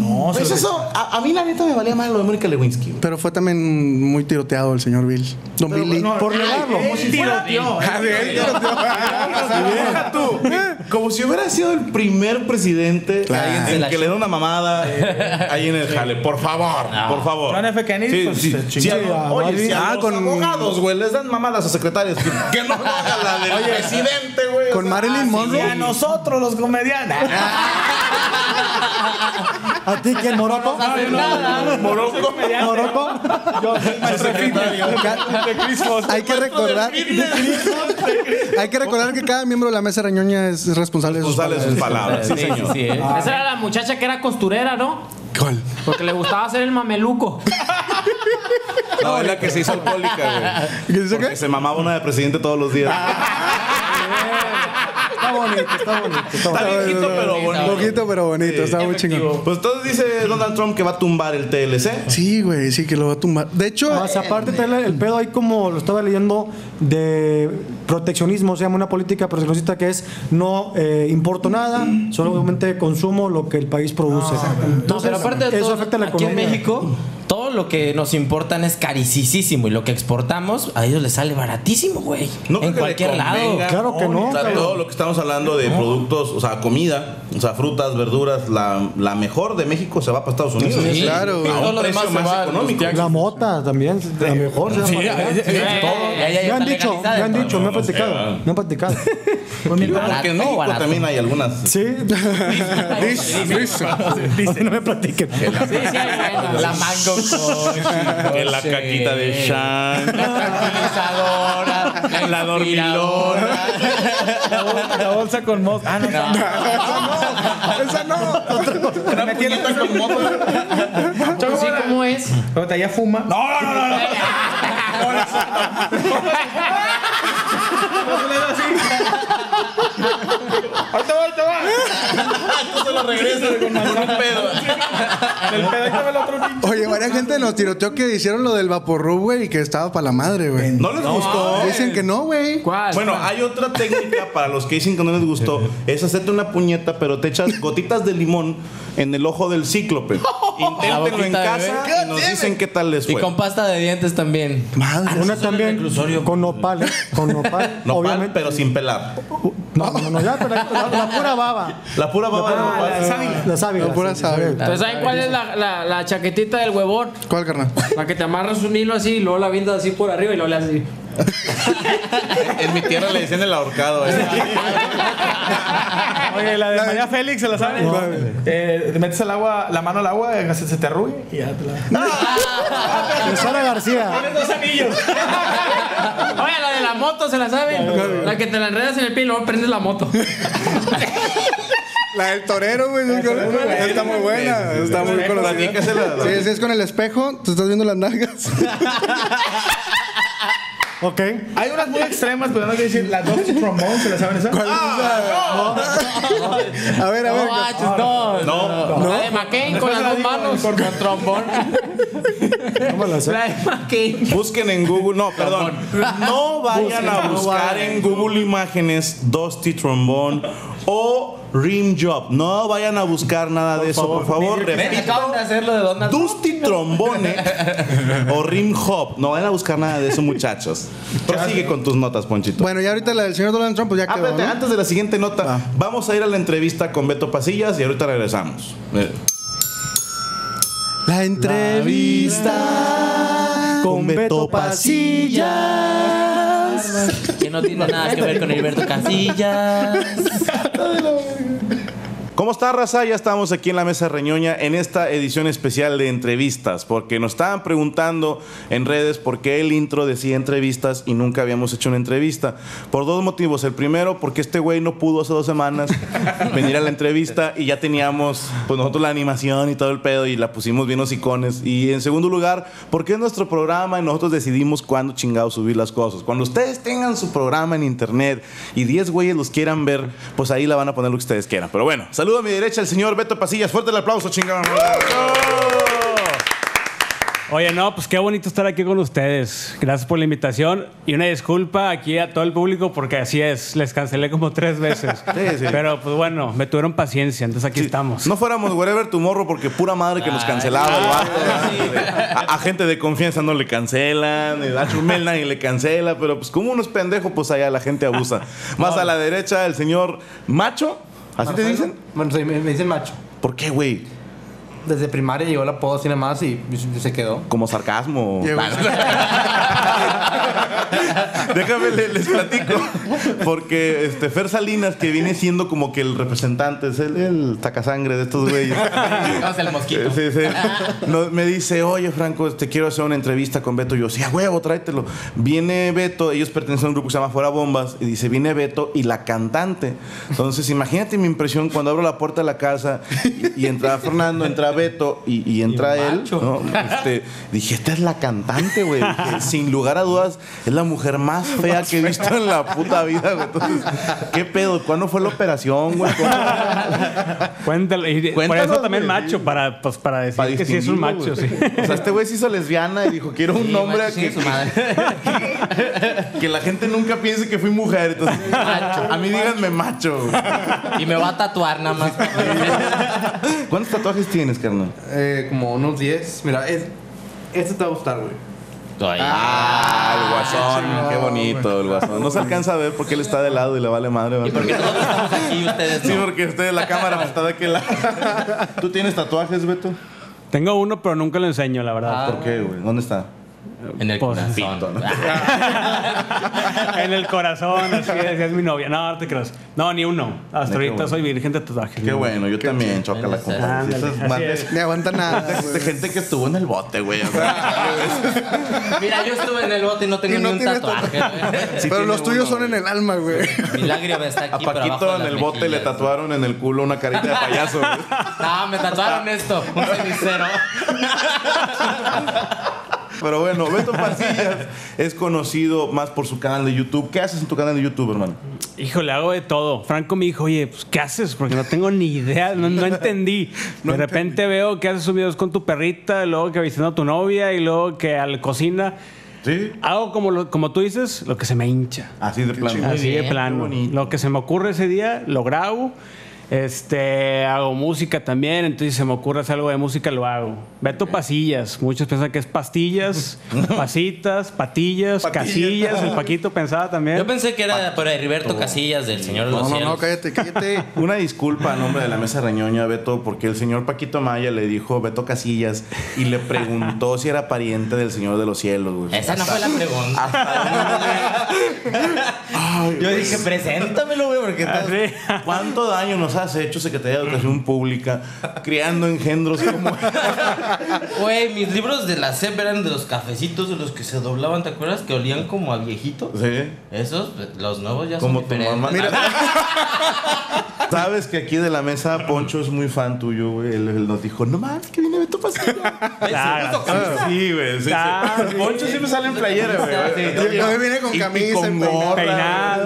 No, pues eso, a, a mí la neta me valía más lo de Mónica Lewinsky. Pero fue también muy tiroteado el señor Bill. Don Pero, Billy. No, por negarlo. Como si tiroteó. Como si hubiera sido el primer presidente, claro, en el que le da una mamada eh, ahí en el sí. jale. Por favor, no. por favor. John F. Kennedy, pues sí, sí, sí, a, oye, si a ah, los con abogados, güey, les dan mamadas a secretarios. Que no haga la del oye, presidente, güey. Con Marilyn Monroe. Y a nosotros los comediantes. ¿A ti quién? ¿Morocco? ¿Morocco? ¿Morocco? Yo soy maestro de Cristos. Hay que recordar Hay que recordar que cada miembro de la mesa reñoña es responsable de sus palabras. Sí, sí. Esa era la muchacha que era costurera, ¿no? ¿Cuál? Porque le gustaba hacer el mameluco. No, es la que se hizo alcohólica, güey. Porque se mamaba una de presidente todos los días. Está bonito, está bonito. Está viejito, pero bonito. Poquito, pero bonito. Sí, está muy chingón. Pues entonces dice Donald Trump que va a tumbar el T L C. Sí, güey, sí que lo va a tumbar. De hecho... Más aparte, el pedo ahí, como lo estaba leyendo, de proteccionismo. Se llama una política proteccionista que es no eh, importo nada, solamente consumo lo que el país produce. No, entonces, no, pero aparte de eso todo, afecta a la economía. Aquí en México... Todo lo que nos importan es carísimo y lo que exportamos a ellos les sale baratísimo, güey. No en cualquier lado. Claro que no. O sea, todo lo que estamos hablando de no. productos, o sea, comida, o sea, frutas, verduras, la, la mejor de México se va para Estados Unidos. Sí, sí, claro. Y todo, todo lo demás se va económico. La mota también, la mejor. Sí, me han dicho, me han dicho, me han platicado, me han platicado. Porque no, también hay algunas. Sí. Dice, no me platiquen. La mango. En la caquita de Shan, la la dormilona, la bolsa con moco. Ah, no, esa no, esa no. Me tiene con moco. ¿Sí cómo es? Pero ya fuma. No, no, no, no. ¡Ahorita va, ahorita va! Se lo regresa con un pedo. El pedo que el otro pinche. Oye, varias gente nos tiroteó que hicieron lo del Vaporrub, güey, y que estaba para la madre, güey. No les no, gustó. Dicen que no, güey. ¿Cuál? Bueno, ¿cuál? Hay otra técnica para los que dicen que no les gustó. Es hacerte una puñeta, pero te echas gotitas de limón en el ojo del cíclope. Inténtenlo en casa y nos dicen qué tal les fue. Y con pasta de dientes también. Madre. Una también con nopal. Con nopal. Nopal, pero sin pelar. No, no, no, ya, pero la, la pura baba. La pura baba. La, pura, la, la sábila. La sábila. La pura sábila. Entonces, ¿saben cuál es la, la, la chaquetita del huevón? ¿Cuál, carnal? La que te amarras un hilo así y luego la vindas así por arriba y luego le haces así. En mi tierra le decían el ahorcado. ¿Eh? Oye, la de la María Félix, ¿se la saben? No, eh, te metes el agua, la mano al agua, se, se te arrugue y ya te la. ¡No! Susana García. Pones dos anillos. Oye, la de la moto, ¿se la saben? No, no, no. La que te la enredas en el pie y luego prendes la moto. La del torero, güey. Está muy buena. Está muy conocida. Sí, sí, es con el espejo. Te estás viendo las nalgas. Ok. Hay unas muy extremas, pero no quiero decir. Las dos trombones, ¿se las saben esas? ¿Cuál es esa? A ver, a ver. No, no, no. La de McCain con las dos manos. Con trombón. ¿Cómo la sé? La de McCain. Busquen en Google. No, perdón. No vayan a buscar en Google imágenes Dusty Trombón o Rim Job. No vayan a buscar nada de eso, por favor. Repito, Dusty Trombone o Rim Job. No vayan a buscar nada de eso, muchachos. Prosigue con tus notas, Ponchito. Bueno, y ahorita la del señor Donald Trump pues ya quedó, ¿no? Antes de la siguiente nota, ah. vamos a ir a la entrevista con Beto Pasillas y ahorita regresamos. La entrevista con, con Beto Pasillas. Que no tiene nada que ver con Alberto Casillas. ¿Cómo ¿Cómo está, raza? Ya estamos aquí en La Mesa Reñoña en esta edición especial de entrevistas, porque nos estaban preguntando en redes por qué el intro decía entrevistas y nunca habíamos hecho una entrevista. Por dos motivos. El primero, porque este güey no pudo hace dos semanas venir a la entrevista y ya teníamos, pues nosotros la animación y todo el pedo y la pusimos bien los icones. Y en segundo lugar, porque es nuestro programa y nosotros decidimos cuándo chingados subir las cosas. Cuando ustedes tengan su programa en internet y diez güeyes los quieran ver, pues ahí la van a poner lo que ustedes quieran. Pero bueno, saludos. A mi derecha el señor Beto Pasillas. Fuerte el aplauso, chingón. Oye, no, pues qué bonito estar aquí con ustedes. Gracias por la invitación. Y una disculpa aquí a todo el público porque así es, les cancelé como tres veces. Sí, sí. Pero pues bueno, me tuvieron paciencia, entonces aquí sí estamos. No fuéramos Wherever Tomorrow porque pura madre que nos cancelaba. Ay, no, no, no, no. A, a gente de confianza no le cancelan, a Chumel nadie le cancela, pero pues como unos pendejos, pues allá la gente abusa. Más no. A la derecha el señor Macho. ¿Así Marcelo? Te dicen? Bueno, me, me dicen Macho. ¿Por qué, güey? Desde primaria llegó el apodo así nada más y se quedó. Como sarcasmo. Déjame, les, les platico. Porque este, Fer Salinas, que viene siendo como que el representante, es el, el tacasangre de estos güeyes. No, es el mosquito. Sí, sí. No, me dice, oye, Franco, te quiero hacer una entrevista con Beto. Y yo, sí, a huevo, tráetelo. Viene Beto, ellos pertenecen a un grupo que se llama Fuera Bombas. Y dice, viene Beto y la cantante. Entonces, imagínate mi impresión cuando abro la puerta de la casa y, y entraba Fernando, entraba Beto y, y entra y él, ¿no? Este, dije, esta es la cantante, güey. Sin lugar a dudas, es la mujer más fea más que he visto fea. En la puta vida, güey. Entonces, ¿qué pedo? ¿Cuándo fue la operación, güey? Cuéntalo. Y por eso también, wey. Macho, para, pues, para decir para que sí es un macho, sí. O sea, este güey se hizo lesbiana y dijo, quiero un sí, nombre macho, que, sí, que, que la gente nunca piense que fui mujer. Entonces, macho, a mí macho. Díganme macho. Y me va a tatuar nada más. ¿Cuántos tatuajes tienes, carnal? Eh, como unos diez. Mira, es, este te va a gustar, güey. Ah, el guasón. Chico, qué bonito, wey. El guasón. No se alcanza a ver porque él está de lado y le vale madre. ¿Verdad? Y porque nosotros estamos aquí, ustedes no. Sí, porque ustedes, la cámara está de aquel lado. ¿Tú tienes tatuajes, Beto? Tengo uno, pero nunca lo enseño, la verdad. Ah, ¿por qué, güey? ¿Dónde está? En el corazón. En el corazón, así es, es mi novia. No, no te creas. No, ni uno. Hasta ahorita bueno. Soy virgen de tatuajes. Qué bueno, yo qué también, choca la compa. Me aguanta nada. De gente que estuvo en el bote, güey. Mira, yo estuve en el bote y no tengo y no ni un tatuaje. Tatuaje. Sí, pero los tuyos uno, son en el alma, güey. Mi lágrima está aquí. A Paquito en el mejillas, bote le tatuaron en el culo una carita de payaso, güey. No, me tatuaron esto, un cenicero. Pero bueno, Beto Pasillas es conocido más por su canal de YouTube. ¿Qué haces en tu canal de YouTube, hermano? Híjole, hago de todo. Franco me dijo, oye, pues, ¿qué haces? Porque no tengo ni idea, no, no entendí. No de repente entendí. Veo que haces videos con tu perrita, luego que visitando a tu novia y luego que a la cocina. ¿Sí? Hago como, lo, como tú dices, lo que se me hincha. Así de plano. Así bien, de plano. Lo que se me ocurre ese día, lo grabo. Este, hago música también, entonces si se me ocurre hacer algo de música, lo hago. Beto Pasillas, muchos piensan que es pastillas, pasitas, patillas, Patilla. Casillas, el Paquito pensaba también. Yo pensé que era por Heriberto Casillas del Señor de los Cielos. No, no, cállate, cállate. Una disculpa a nombre de La Mesa Reñoña, Beto, porque el señor Paquito Maya le dijo Beto Casillas y le preguntó si era pariente del Señor de los Cielos, güey. Esa hasta, no fue la pregunta. Hasta Ay, yo pues, dije, preséntamelo, güey, porque entonces, ¿cuánto daño nos ha has hecho Secretaría de Educación Pública creando engendros como... Güey, mis libros de la SEP eran de los cafecitos de los que se doblaban, ¿te acuerdas? Que olían como a viejito. Sí. Esos, los nuevos ya como son diferentes. Como tu mamá. Mira, sabes que aquí de la mesa Poncho es muy fan tuyo, güey. Él, él nos dijo, no más, que viene Beto Pasillas. Sí, güey. Sí, sí. Poncho siempre sale en playera, güey. Hoy viene con camisa, con gorra.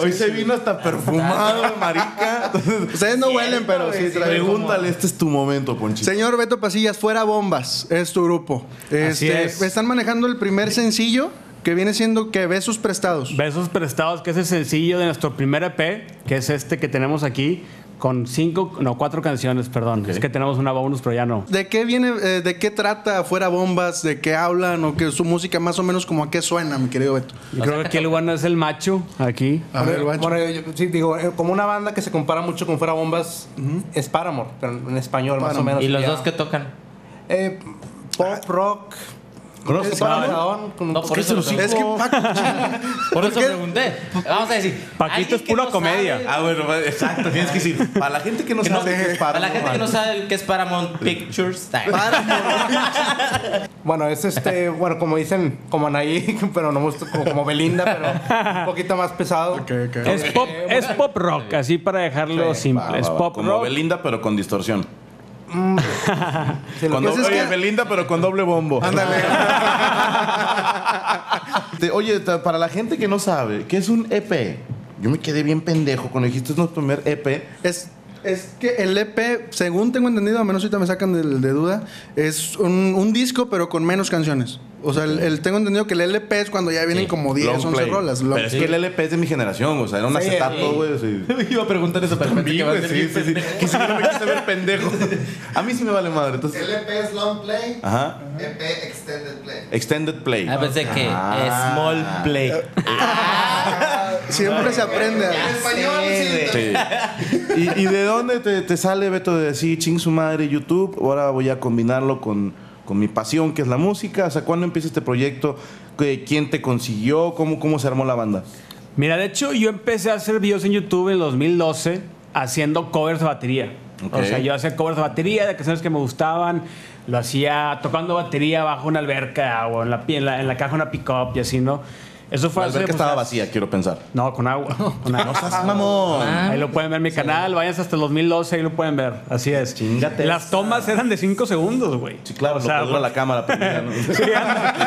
Hoy se vino hasta perfumado, marica. Entonces, ustedes no huelen, pero sí, sí, pregúntale, este es tu momento, Ponchito. Señor Beto Pasillas, Fuera Bombas es tu grupo. Este, así es. Están manejando el primer sencillo que viene siendo que Besos Prestados. Besos Prestados, que es el sencillo de nuestro primer E P, que es este que tenemos aquí. Con cinco, no, cuatro canciones, perdón. Okay. Es que tenemos una bonus, pero ya no. ¿De qué viene, eh, de qué trata Fuera Bombas? ¿De qué hablan? ¿O que su música más o menos como a qué suena, mi querido Beto? Yo creo que aquí el bueno es el macho, aquí. A ver, el macho. Bueno, yo, sí, digo, como una banda que se compara mucho con Fuera Bombas, uh-huh. Es Paramore, pero en español Paramore. Más o menos. ¿Y los ya. Dos que tocan? Eh, pop, rock... Conozco todo. No, no, por eso es que Paco, por eso pregunté. Vamos a decir, Paquito es pura no comedia. Sabe. Ah, bueno, exacto, tienes que decir. Para la gente que no que sabe no, qué es Paramount. Para la gente que no sabe qué es Paramount Pictures. Paramount. Bueno, es este, bueno, como dicen, como Anaí, pero no gusto como, como Belinda, pero un poquito más pesado. Okay, okay. Es pop, es pop rock, así para dejarlo sí, simple. Va, va, es pop como rock. Como Belinda, pero con distorsión. Sí, Cuando, oye, es que... Belinda, pero con doble bombo. Ándale. Oye, para la gente que no sabe, ¿qué es un E P? Yo me quedé bien pendejo cuando dijiste, es nuestro primer E P. Es, es que el E P, según tengo entendido, a menos ahorita me sacan de, de duda, es un, un disco, pero con menos canciones. O sea, el, el, tengo entendido que el L P es cuando ya vienen sí. como diez, once rolas. Pero es que el L P es de mi generación, o sea, era un sí, acetato, güey. Sí. Iba a preguntar eso para mí, güey. Sí, sí, sí. Que si no me quise ver pendejo. A mí sí me vale madre. Entonces... L P es long play, ajá. E P extended play. Extended play. Ah, pensé que ah. small play. Ah. Siempre ah. se aprende. Ah. En español, sí. sí. sí. ¿Y, ¿Y de dónde te, te sale, Beto, de decir, ching su madre, YouTube? Ahora voy a combinarlo con... con mi pasión, que es la música. O sea, ¿cuándo empieza este proyecto? ¿Quién te consiguió? ¿Cómo, cómo se armó la banda? Mira, de hecho, yo empecé a hacer videos en YouTube en el dos mil doce haciendo covers de batería. Okay. O sea, yo hacía covers de batería, de canciones que me gustaban. Lo hacía tocando batería bajo una alberca o en la, en la, en la caja de una pick-up y así, ¿no? Eso fue la alberca hace, estaba pues, vacía, quiero pensar. No, con agua. Con agua. No, mamón. Ahí lo pueden ver en mi canal. Váyanse hasta el dos mil doce, ahí lo pueden ver. Así es. Chingate. Las tomas eran de cinco segundos, güey. Sí, claro, o sea, lo cuelga la cámara primero, ¿no? Sí, antes.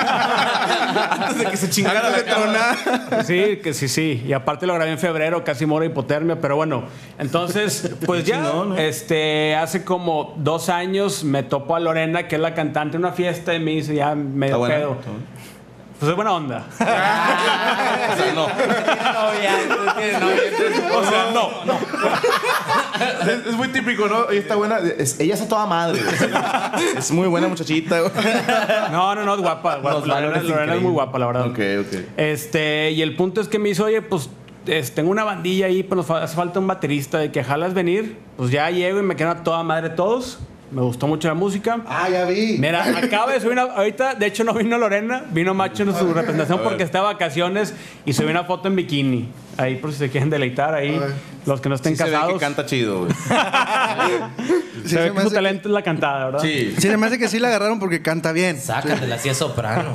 antes de que se chingara de tronar. Sí, que sí, sí. Y aparte lo grabé en febrero, casi muero de hipotermia, pero bueno. Entonces, pues ya, no, no. este, hace como dos años me topo a Lorena, que es la cantante, en una fiesta y me dice, ya me pedo. Bueno. Pues es buena onda. O sea, no. O sea, no, no. Es, es muy típico, ¿no? Ella está buena. Es, ella está toda madre. Es muy buena muchachita. No, no, no, es guapa. guapa. Lorena, Lorena es muy guapa, la verdad. Ok, ok. Este, y el punto es que me hizo, oye, pues es, tengo una bandilla ahí, pero nos hace falta un baterista de que jalas venir. Pues ya llego y me quedan a toda madre todos. Me gustó mucho la música. Ah, ya vi. Mira, acaba de subir una... Ahorita, de hecho, no vino Lorena. Vino Macho en su representación porque está de vacaciones y subió una foto en bikini. Ahí, por si se quieren deleitar. Ahí, los que no estén sí casados. Se ve que canta chido, güey. Sí, se ve que su talento que... es la cantada, ¿verdad? Sí. Sí, se me hace que sí la agarraron porque canta bien. Sácatela, sí es soprano.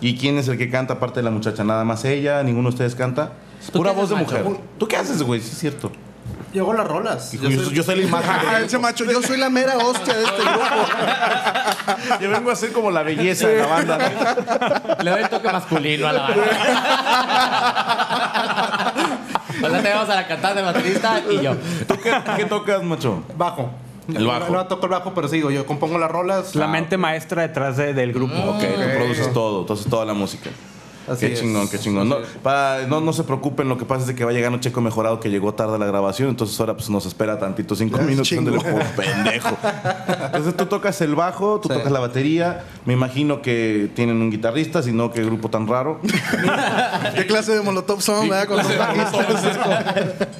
¿Y quién es el que canta aparte de la muchacha? Nada más ella, ninguno de ustedes canta. Pura voz de macho? mujer. ¿Tú qué haces, güey? Sí, es cierto. Yo hago las rolas. Yo, yo, soy, yo soy la imagen. Ah, ese macho, yo soy la mera hostia de este grupo. Yo vengo a ser como la belleza de la banda, ¿no? Le doy el toque masculino a la banda. Ahora te vamos a la cantante, baterista y yo. ¿Tú qué, qué tocas, macho? Bajo. El bajo. No, no toco el bajo, pero sigo. Yo compongo las rolas. La ah, mente maestra detrás de, del grupo. Mm, ok, okay. Tú produces todo, tú haces toda la música. Así qué es. chingón, qué chingón. No, para, no, no se preocupen, lo que pasa es que va llegando Checo Mejorado, que llegó tarde a la grabación, entonces ahora pues nos espera tantito, cinco es minutos donde le pongo pendejo. Entonces tú tocas el bajo, tú sí. tocas la batería, me imagino que tienen un guitarrista, si no, qué grupo tan raro. ¿Qué clase de molotov son? Sí, con los guitarristas.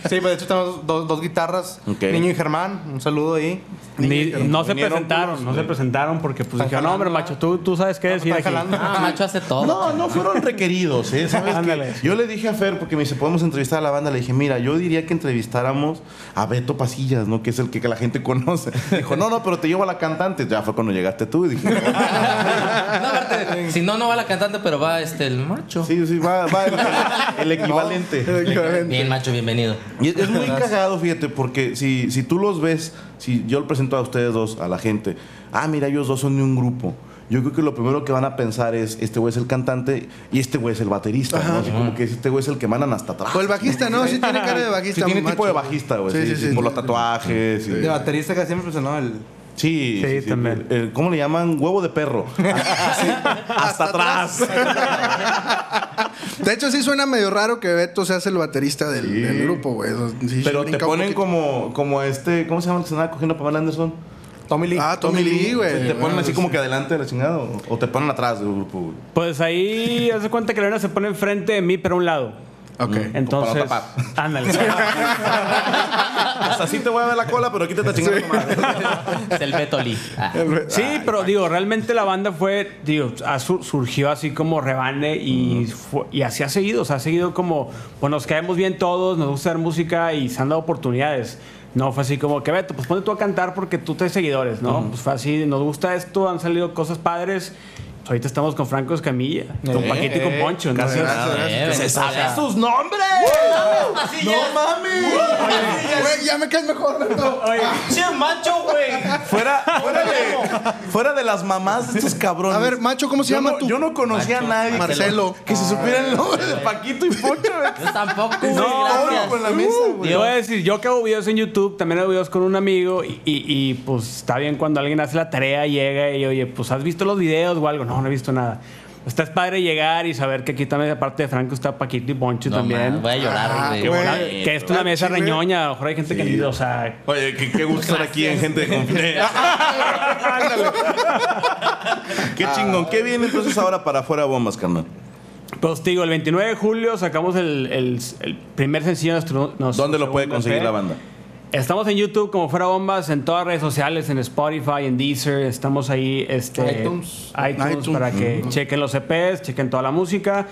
Sí, pero de hecho tenemos dos, dos guitarras, okay. Niño y Germán, un saludo ahí. Ni, no se presentaron, puros, no de... se presentaron porque pues dijeron, no, hombre, macho, tú, tú sabes qué decir aquí. Ah, macho hace todo. No, no fueron requeridos, ¿eh? ¿Sabes qué? Yo le dije a Fer, porque me dice, podemos entrevistar a la banda, le dije, mira, yo diría que entrevistáramos a Beto Pasillas, ¿no? Que es el que, que la gente conoce. Dijo, no, no, pero te llevo a la cantante. Ya fue cuando llegaste tú. Y dije, no, verte, si no, no va la cantante, pero va este, el macho. Sí, sí, va, va el, el equivalente. No, el equivalente. Bien, macho, bienvenido. Y es, es muy cagado, fíjate, porque si, si tú los ves, si yo lo presento a ustedes dos, a la gente, ah, mira, ellos dos son de un grupo. Yo creo que lo primero que van a pensar es, este güey es el cantante y este güey es el baterista, ¿no? Así como que este güey es el que mandan hasta atrás. O el bajista, ¿no? Sí tiene cara de bajista. Sí tiene tipo de bajista, güey. Sí, sí, sí, sí, por los tatuajes. Sí, sí. Y... de baterista que siempre sonó el... Sí, sí, sí, también. Sí. El, ¿cómo le llaman? Huevo de perro. Así, hasta atrás. De hecho, sí suena medio raro que Beto se hace el baterista del, sí. del grupo, güey. Sí, pero te ponen como, como este... ¿Cómo se llama el que se andaba cogiendo a Pamela Anderson? Tommy Lee. Ah, Tommy, Tommy Lee, güey. ¿Te ponen así como que adelante de la chingada o, o te ponen atrás del grupo, güey? Pues ahí, hace cuenta que Lorena se pone enfrente de mí, pero a un lado. Okay. Entonces, ándale. Hasta así te voy a ver la cola, pero quítate chingada nomás. Es el Beto Lee. Ah. Sí, pero digo, realmente la banda fue, digo, surgió así como rebane y, fue, y así ha seguido. O sea, ha seguido como, pues nos caemos bien todos, nos gusta hacer música y se han dado oportunidades. No, fue así como que Beto, pues ponte tú a cantar porque tú traes seguidores, ¿no? Uh-huh. Pues fue así, nos gusta esto, han salido cosas padres. Ahorita estamos con Franco Escamilla, eh, con Paquito y eh, con Poncho. ¿No? Eh, ¡Que se saben sus nombres! ¡Wow! ¡No mames! Güey, ya me caes mejor, Beto. ¡Che, macho, güey! Fuera, fuera, de, fuera de las mamás de estos cabrones. A ver, macho, ¿cómo se yo llama no, tú? Yo no conocía macho, a nadie. Marcelo. Que se supiera el nombre de Paquito y Poncho. Yo tampoco. No, gracias. Con la mesa, güey. Yo voy a decir, yo que hago videos en YouTube, también hago videos con un amigo y, y, y pues está bien cuando alguien hace la tarea, llega y oye, pues ¿has visto los videos o algo? No, no he visto nada. Está es padre llegar y saber que aquí también, aparte de Franco, está Paquito y Poncho no, también. Man, voy a llorar. Ah, güey. Güey. Que esto es una mesa reñoña. A lo mejor hay gente sí. que... O sea, oye, qué, qué gusto estar aquí en gente de confianza. Qué chingón. ¿Qué viene entonces ahora para Fuera Bombas, carnal? Pues te digo, el veintinueve de julio sacamos el, el, el primer sencillo. Nuestro, nos, ¿Dónde lo puede conseguir fe? La banda? Estamos en YouTube como Fuera Bombas, en todas las redes sociales, en Spotify, en Deezer, estamos ahí, este, iTunes, iTunes, iTunes para que uh-huh. chequen los E Pes, chequen toda la música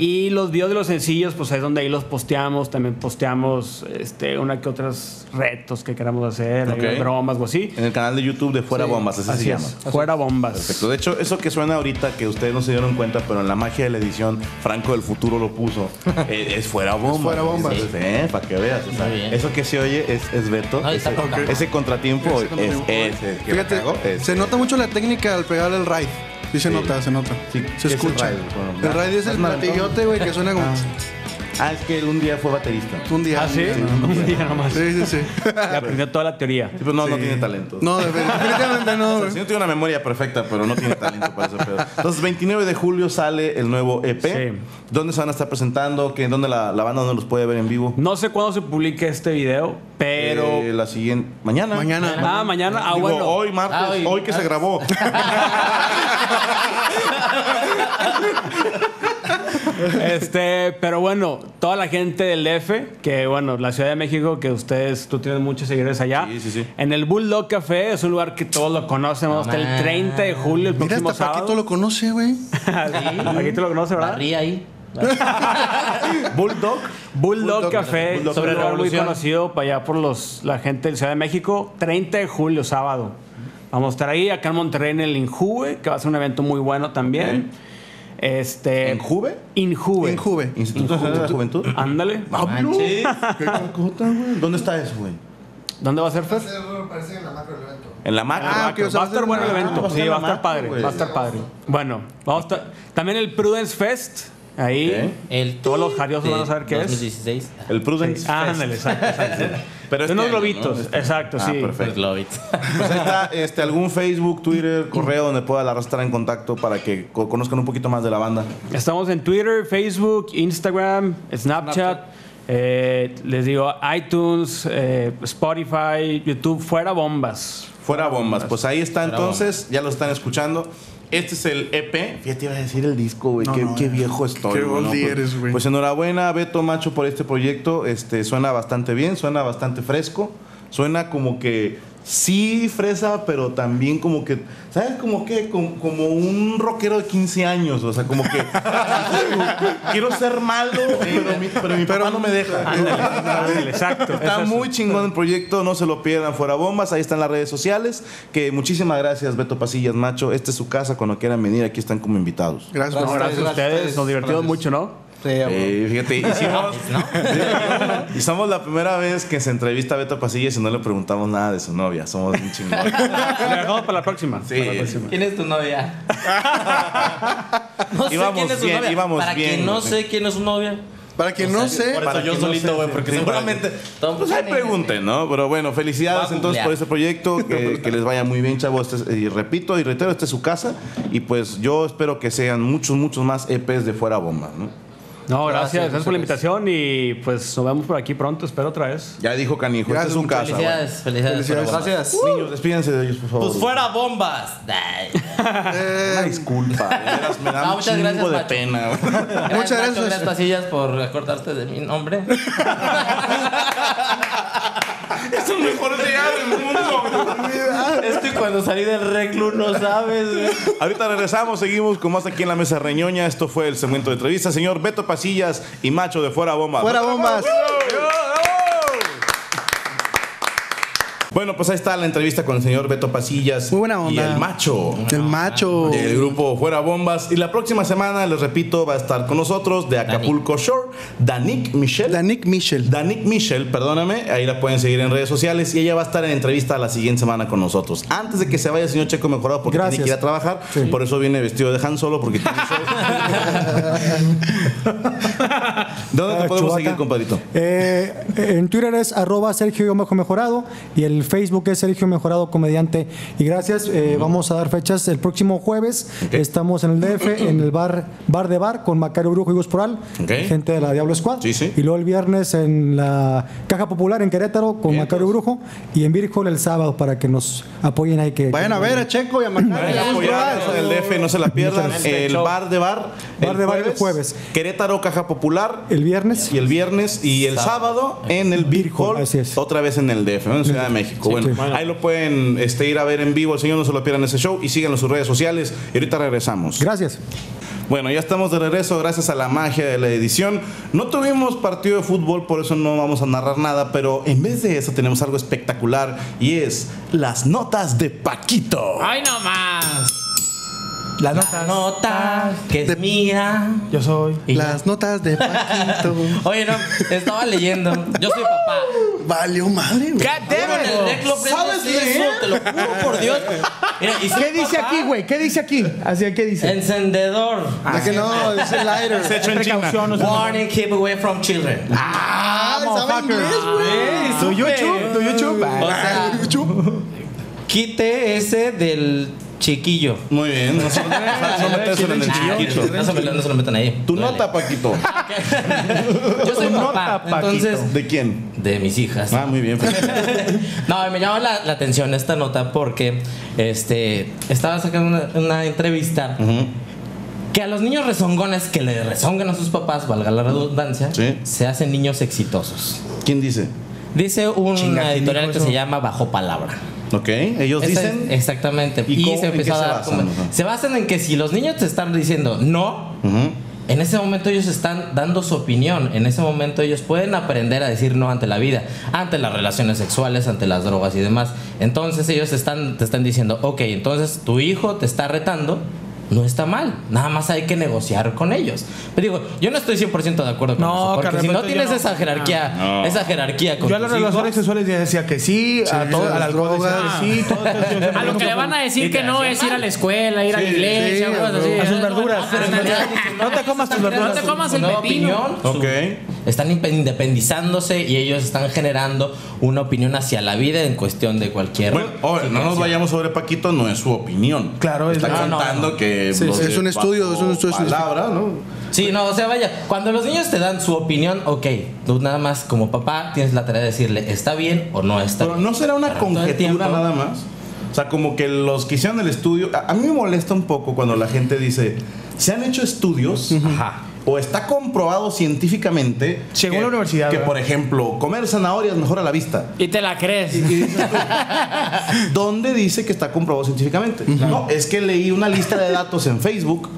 y los videos de los sencillos, pues es donde ahí los posteamos, también posteamos este, una que otras retos que queramos hacer, okay. bromas o así. En el canal de YouTube de Fuera sí. Bombas, así, así se llama. Es. Fuera Bombas. Perfecto. De hecho, eso que suena ahorita, que ustedes no se dieron cuenta, pero en la magia de la edición, Franco del Futuro lo puso. es, es Fuera Bombas. Es Fuera Bombas. Sí. Eh, para que veas. O sea, eso que se oye es, es Beto. No, ese, okay. ese contratiempo ese es, es, es Fíjate, es, se es, nota mucho la técnica al pegar el ride. Sí se nota, sí. se nota. Sí, se escucha. Es el radio, bueno, el radio es el martillote, güey, que suena como... Ah, es que un día fue baterista. Un día. Ah, sí. No, un día nomás. Sí, sí, sí. Le aprendió toda la teoría. Sí, pero no, sí. no tiene talento. No, definitivamente no. O sea, sí, no tiene una memoria perfecta, pero no tiene talento para ese pedo. Entonces, veintinueve de julio sale el nuevo E P. Sí. ¿Dónde se van a estar presentando? ¿Qué, ¿Dónde la, la banda no los puede ver en vivo? No sé cuándo se publique este video, pero. Eh, la siguiente. Mañana. Mañana. Ah, mañana. Ah, bueno. Digo, hoy, martes. Ah, hoy. hoy que ah. se grabó. Este, pero bueno, toda la gente del D F, que bueno, la Ciudad de México, que ustedes, tú tienes muchos seguidores allá. Sí, sí, sí. En el Bulldog Café, es un lugar que todos lo conocen. Vamos hasta el treinta de julio, el Mira, próximo hasta sábado. Paquito lo conoce, güey. Sí. Paquito lo conoce, ¿verdad? Barría ahí. Bulldog. Bulldog Bulldog Café, Bulldog sobre todo muy conocido para allá por los, la gente de Ciudad de México. treinta de julio, sábado. Vamos a estar ahí, acá en Monterrey, en el Injuve, que va a ser un evento muy bueno también. Okay. Este, ¿Injuve? Injuve. Injuve. Instituto Nacional de la Juventud. Ándale. ¡Manches! ¡Qué cacota, güey! ¿Dónde está eso, güey? ¿Dónde va a ser Fest? Parece que en la macro del evento. En la macro. Ah, macro. Va a estar bueno el evento. Ah, sí, va a estar padre. Wey. Va a estar padre. Bueno, vamos a estar. También el Prudence Fest. Ahí. Okay. El Todos los jariosos van a saber qué dos mil dieciséis. Es. El Prudence sí. Fest. Ah, ándale, exacto, exacto. Pero este unos año, globitos, ¿no? Este exacto, ah, sí. Perfecto. Globitos. Pues está este, algún Facebook, Twitter, correo donde pueda la raza estar en contacto para que conozcan un poquito más de la banda. Estamos en Twitter, Facebook, Instagram, Snapchat. Snapchat. Eh, les digo iTunes, eh, Spotify, YouTube, Fuera Bombas. Fuera Bombas. Pues ahí está Fuera entonces, bombas. Ya lo están escuchando. Este es el E P. Fíjate, iba a decir el disco, güey. No, qué, no, qué viejo estoy. Qué bueno, pues, eres, güey. Pues enhorabuena, Beto Macho, por este proyecto. Este, suena bastante bien, suena bastante fresco. Suena como que sí fresa, pero también como que... ¿Sabes? Como que como, como un rockero de quince años. O sea, como que... quiero ser malo, pero mi, pero mi papá pero, no me deja. Ándale, ándale, exacto. Está es muy eso. Chingón el proyecto. No se lo pierdan. Fuera Bombas. Ahí están las redes sociales. Que muchísimas gracias, Beto Pasillas, Macho. Esta es su casa. Cuando quieran venir, aquí están como invitados. Gracias, no, gracias, gracias a ustedes. ustedes. Nos divertimos mucho, ¿no? Sí, eh, fíjate, hicimos, y somos la primera vez que se entrevista a Beto Pasillas y no le preguntamos nada de su novia. Somos un chingón. La dejamos para la próxima. Sí. Para la próxima. ¿Quién es tu novia? No sé íbamos quién es su bien, novia. Para bien, quien no sé quién es su novia. Para quien no sé. Por eso yo solito, güey, porque seguramente. Pues ahí pregunten, ¿no? Pero bueno, felicidades entonces por este proyecto. Que, que les vaya muy bien, chavos. Este es, y repito y reitero, esta es su casa. Y pues yo espero que sean muchos, muchos más E Pes de Fuera Bomba, ¿no? No, gracias, gracias por la invitación y pues nos vemos por aquí pronto, espero otra vez. Ya dijo canijo, este es un caso. Felicidades, felicidades, felicidades. Gracias. Uh. Niños, despídense de ellos, por favor. Pues fuera bombas. eh, una disculpa, veras, me da no, un muchas gracias, de Pacho. Pena. Gracias, muchas gracias. Gracias, Pasillas, por acordarte de mi nombre. Es el mejor día del mundo. Es que cuando salí del reclu no sabes. Ahorita regresamos, seguimos con más aquí en La Mesa Reñoña. Esto fue el segmento de entrevista. Señor Beto Pasillas y Macho de Fuera Bombas. ¡Fuera Bombas! Bueno, pues ahí está la entrevista con el señor Beto Pasillas. Muy buena onda. Y el Macho. El Macho. Del grupo Fuera Bombas. Y la próxima semana, les repito, va a estar con nosotros de Acapulco Shore, Danik Michell. Danik Michell. Danik Michell, perdóname. Ahí la pueden seguir en redes sociales. Y ella va a estar en entrevista la siguiente semana con nosotros. Antes de que se vaya, señor Checo Mejorado, porque Gracias. Tiene que ir a trabajar. Sí. Por eso viene vestido de Han Solo, porque tiene show. ¿Dónde te ah, podemos Chubaca. Seguir, compadrito? Eh, en Twitter es arroba Sergio Mejorado y el Facebook es Sergio Mejorado Comediante. Y gracias, eh, uh-huh. vamos a dar fechas el próximo jueves. Okay. Estamos en el D F, en el bar bar de bar con Macario Brujo y Gus Proal, okay. gente de la Diablo Squad. Sí, sí. Y luego el viernes en la Caja Popular en Querétaro con Bien, Macario entonces. Brujo y en Virgol el sábado para que nos apoyen ahí. Que, Vayan que... a ver a Checo y a Macario. El D F, no se la pierdan. El bar de bar. Bar de bar el jueves. Querétaro, Caja Popular. El viernes. Y el viernes y el sábado, sábado en el Virgol. Otra vez en el D F, ¿no? En Ciudad de México. Sí, bueno, sí. Ahí lo pueden este, ir a ver en vivo. El señor, no se lo pierdan ese show y síganlo en sus redes sociales. Y ahorita regresamos. Gracias. Bueno, ya estamos de regreso gracias a la magia de la edición. No tuvimos partido de fútbol, por eso no vamos a narrar nada, pero en vez de eso tenemos algo espectacular y es las notas de Paquito. ¡Ay, no más! Las notas. La nota que es de, mía. Yo soy. Y las yo. Notas de Paquito. Oye, no, estaba leyendo. Yo soy papá. Valió madre, güey. ¿Sabes eso? Te lo juro por Dios. Mira, ¿y ¿Qué dice papá? Aquí, güey? ¿Qué dice aquí? Así, ¿qué dice? Encendedor. Ah, que no, dice lighter. Se hecho en China. Warning, keep away from children. Ah, ¿sabes inglés, güey? Tu YouTube, tu YouTube. O sea, YouTube. Quite ese del... Chiquillo. Muy bien. No se lo metan ahí. Tu Dale. Nota, Paquito. Yo soy papá. Nota, entonces, ¿de quién? De mis hijas. Ah, muy bien. No, me llama la, la atención esta nota porque este, estaba sacando una, una entrevista uh-huh. que a los niños rezongones que le rezongan a sus papás, valga la redundancia, ¿sí? se hacen niños exitosos. ¿Quién dice? Dice una editorial que se llama Bajo Palabra. Ok, ellos Esa dicen. Es, exactamente. Y, y se empezó a dar. Se basan, como, se basan en que si los niños te están diciendo no, uh-huh. en ese momento ellos están dando su opinión. En ese momento ellos pueden aprender a decir no ante la vida, ante las relaciones sexuales, ante las drogas y demás. Entonces ellos están, te están diciendo, ok, entonces tu hijo te está retando. No está mal, nada más hay que negociar con ellos. Pero digo, yo no estoy cien por ciento de acuerdo con no, eso, porque caramba, si no tienes no. esa jerarquía, no. esa jerarquía con Yo a las relaciones sexuales ya decía que sí, sí a, todo, a las drogas ah. sí, todo eso. A lo que le van a decir que no es ir a la escuela, ir sí, a la iglesia, sí, cosas así. A sus verduras. No te comas tus verduras. No te comas el pepino. Okay. Están independizándose y ellos están generando una opinión hacia la vida en cuestión de cualquier. Bueno, oye, no nos vayamos sobre Paquito, no es su opinión. Claro, está contando que Sí, sí, es un estudio, es un estudio palabra, ¿no? Sí, no, o sea, vaya, cuando los niños te dan su opinión, ok, tú nada más como papá tienes la tarea de decirle, ¿está bien o no está bien? Pero no será una conjetura nada más. O sea, como que los que hicieron el estudio, a, a mí me molesta un poco cuando la gente dice, se han hecho estudios, uh-huh. ajá. o está comprobado científicamente según que, la universidad, que ¿verdad? Por ejemplo comer zanahorias mejora la vista y te la crees y, y dices, ¿dónde dice que está comprobado científicamente? Uh-huh. No, es que leí una lista de datos en Facebook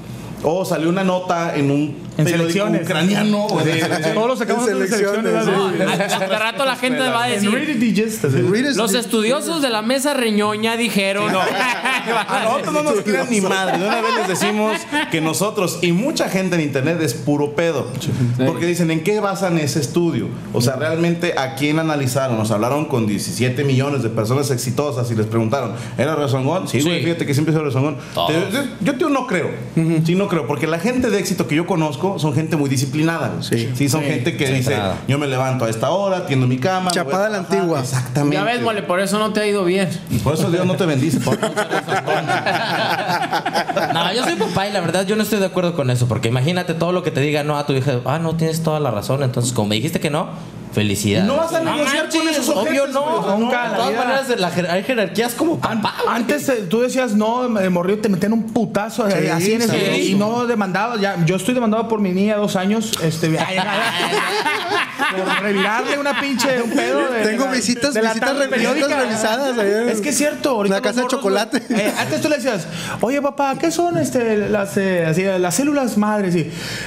o salió una nota en un en periódico ucraniano de, de, de, todos los sacamos en selecciones, de selecciones. No, al rato la gente va a decir Digest, los estudiosos de la mesa reñoña dijeron sí, no. A nosotros no nos crean ni madre. De una vez les decimos que nosotros y mucha gente en internet es puro pedo porque dicen ¿en qué basan ese estudio? O sea, realmente ¿a quién analizaron? Nos hablaron con diecisiete millones de personas exitosas y les preguntaron ¿era rezongón? Sí, güey, sí. Fíjate que siempre soy rezongón. Yo, yo no creo uh-huh. sí, no creo porque la gente de éxito que yo conozco son gente muy disciplinada. Sí, sí son sí, gente que sí, dice, nada. Yo me levanto a esta hora, tiendo mi cama. Chapada a la antigua. Exactamente. Ya ves, mole, por eso no te ha ido bien. Por eso Dios no te bendice. Por No, yo soy papá y la verdad yo no estoy de acuerdo con eso, porque imagínate todo lo que te diga no a tu hija. Ah, no, tienes toda la razón. Entonces, como me dijiste que no, felicidades. No vas a negociar con esos objetos. Obvio no. Nunca. De todas maneras, hay jerarquías como papá. Antes tú decías no, de morrillo te metían un putazo así en ese y no demandaba. Yo estoy demandado por mi niña de dos años. Este, por revirarle una pinche un pedo. Tengo visitas, visitas revisadas. Es que es cierto. Una casa de chocolate. Antes tú le decías, oye papá, ¿qué son este las las células madres?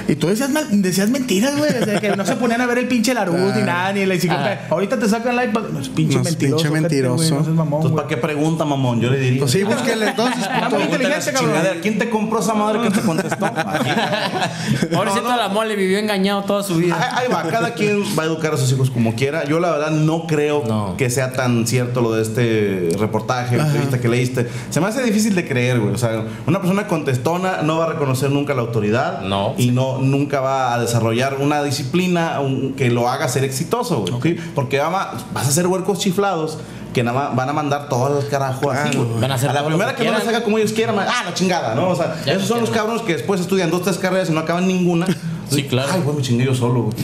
Y tú decías decías mentiras, güey, desde que no se ponían a ver el pinche Larud ni nada. Ah, ni la ah. Ahorita te sacan la iPad. Los pinches mentirosos. Pinche mentiroso. No entonces, ¿para qué pregunta, mamón? Yo le diría. Pues sí, búsquele entonces. Puto. Inteligente, cabrón. ¿Quién te compró esa madre que te contestó? Ahora siento a la mole, vivió engañado toda su vida. Ahí va, cada quien va a educar a sus hijos como quiera. Yo, la verdad, no creo no. que sea tan cierto lo de este reportaje, la entrevista que leíste. Se me hace difícil de creer, güey. O sea, una persona contestona no va a reconocer nunca la autoridad. No. Y no, nunca va a desarrollar una disciplina que lo haga ser exitoso, güey. Okay. Porque ama, vas a hacer huercos chiflados que nada más van a mandar todo el carajo así, claro, güey. Van a, hacer a la primera que, que no les haga como ellos quieran, ah, la chingada, ¿no? O sea, ya esos son los cabrones que después estudian dos, tres carreras y no acaban ninguna. Sí, claro. Ay, güey, me chingué yo solo, güey.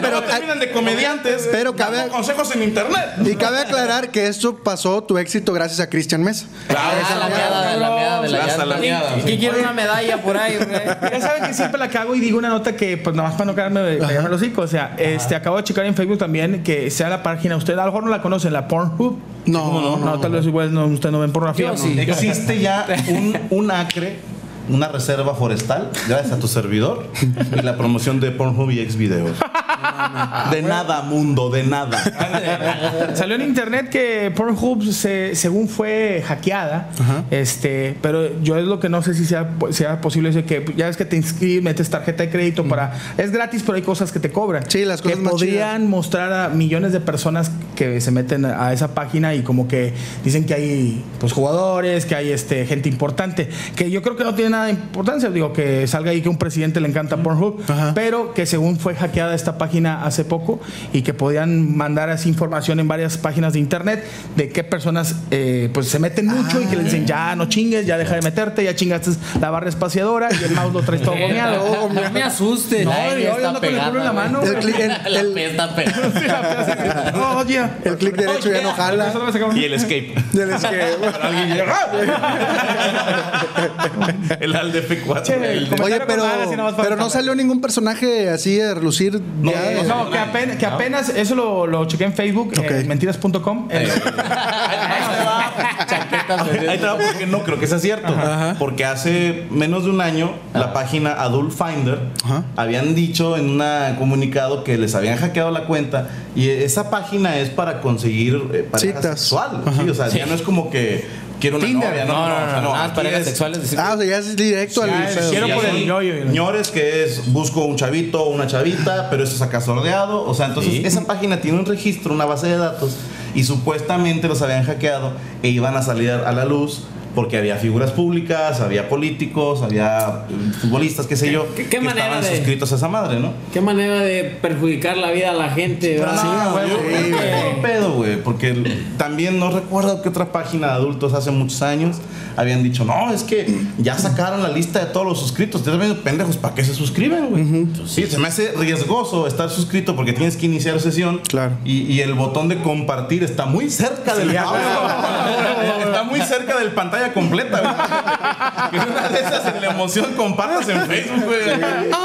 Pero no terminan de comediantes, pero cabe consejos en internet. Y cabe aclarar que esto pasó tu éxito gracias a Cristian Mesa. Claro, ah, la meada, la meada de la meada. Y quiero una medalla por ahí, güey. Ya saben que siempre la cago y digo una nota que pues nada más para no quedarme pegarme los hocico, o sea, este acabo de checar en Facebook también que sea la página, usted a lo mejor no la conocen, la Pornhub. No, no, no, tal vez igual no usted no ven pornografía. Existe ya un un acre una reserva forestal, gracias a tu servidor y la promoción de Pornhub y Xvideos. De nada, mundo, de nada. Salió en internet que Pornhub, se, según fue hackeada, ajá, este, pero yo es lo que no sé si sea, sea posible, es que ya ves que te inscribes, metes tarjeta de crédito para... Es gratis, pero hay cosas que te cobran. Sí, las cosas que más podrían chidas mostrar a millones de personas que se meten a esa página y como que dicen que hay pues jugadores, que hay este, gente importante, que yo creo que no tiene nada de importancia. Digo, que salga ahí que un presidente le encanta Pornhub, ajá, pero que según fue hackeada esta página hace poco y que podían mandar así información en varias páginas de internet de qué personas eh, pues se meten mucho, ah, y que le dicen ya no chingues, ya deja de meterte, ya chingaste la barra espaciadora y el mouse lo traes todo gomeado. No me asustes. No, yo ando con el culo en la mano. El clic el clic derecho ya no jala. Y el escape. Y el escape. El al de F cuatro. Oye, pero, pero no salió ningún personaje así de relucir. No, ya, no, no, que apenas, que apenas no. Eso lo, lo chequé en Facebook, okay, eh, mentiras punto com. Eh. Ahí te va, porque no creo que sea cierto. Ajá. Porque hace menos de un año, ah, la página Adult Finder, ajá, habían dicho en un comunicado que les habían hackeado la cuenta. Y esa página es para conseguir eh, pareja citas sexual. ¿Sí? O sea, sí, ya no es como que quiero una Tinder, novia, no, no, no, no, no, no, no parejas es, sexuales. Decir, ah, o sea, ya es directo al sí, quiero sí, por el ñoño, señores, que es busco un chavito o una chavita, pero eso es acá sordeado. O sea, entonces sí, esa página tiene un registro, una base de datos, y supuestamente los habían hackeado e iban a salir a la luz porque había figuras públicas, había políticos, había futbolistas, qué sé yo, ¿Qué, qué que estaban de, suscritos a esa madre, ¿no? Qué manera de perjudicar la vida a la gente, ¿verdad? No, güey, no, sí, no pedo, güey, porque también no recuerdo que otra página de adultos hace muchos años habían dicho, no, es que ya sacaron la lista de todos los suscritos, te ven pendejos, ¿para qué se suscriben, güey? Uh-huh. Sí, se me hace riesgoso estar suscrito porque tienes que iniciar sesión, claro, y, y el botón de compartir está muy cerca del sí, ya, está muy cerca del pantalla completa. Que una de esas en la emoción compartas en Facebook, güey. Sí.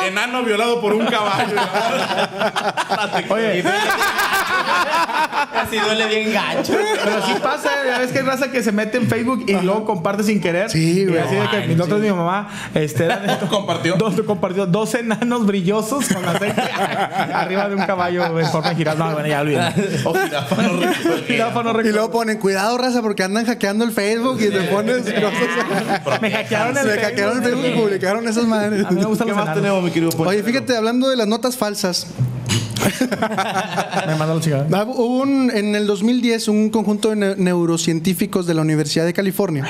Enano violado por un caballo. Oye, así duele bien gacho. Pero sí pasa, ya ves que hay raza que se mete en Facebook y luego comparte sin querer. Sí, güey. Así de que mi otra es mi mamá, este, estos, compartió dos compartió dos enanos brillosos con aceite arriba de un caballo en forma de jirafa. No, bueno, ya olvida. O jirafa no recuerdo. Y luego ponen cuidado, raza, porque andan hackeando el Facebook y te ponen. Me hackearon el Facebook. hackearon el Facebook y publicaron esas madres. A mí me gustan los enanos. ¿Qué más tenemos, mi querido Poncho? Oye, fíjate, hablando de las notas falsas. Me mandó la chingada. Hubo un, en el dos mil diez un conjunto de ne neurocientíficos de la Universidad de California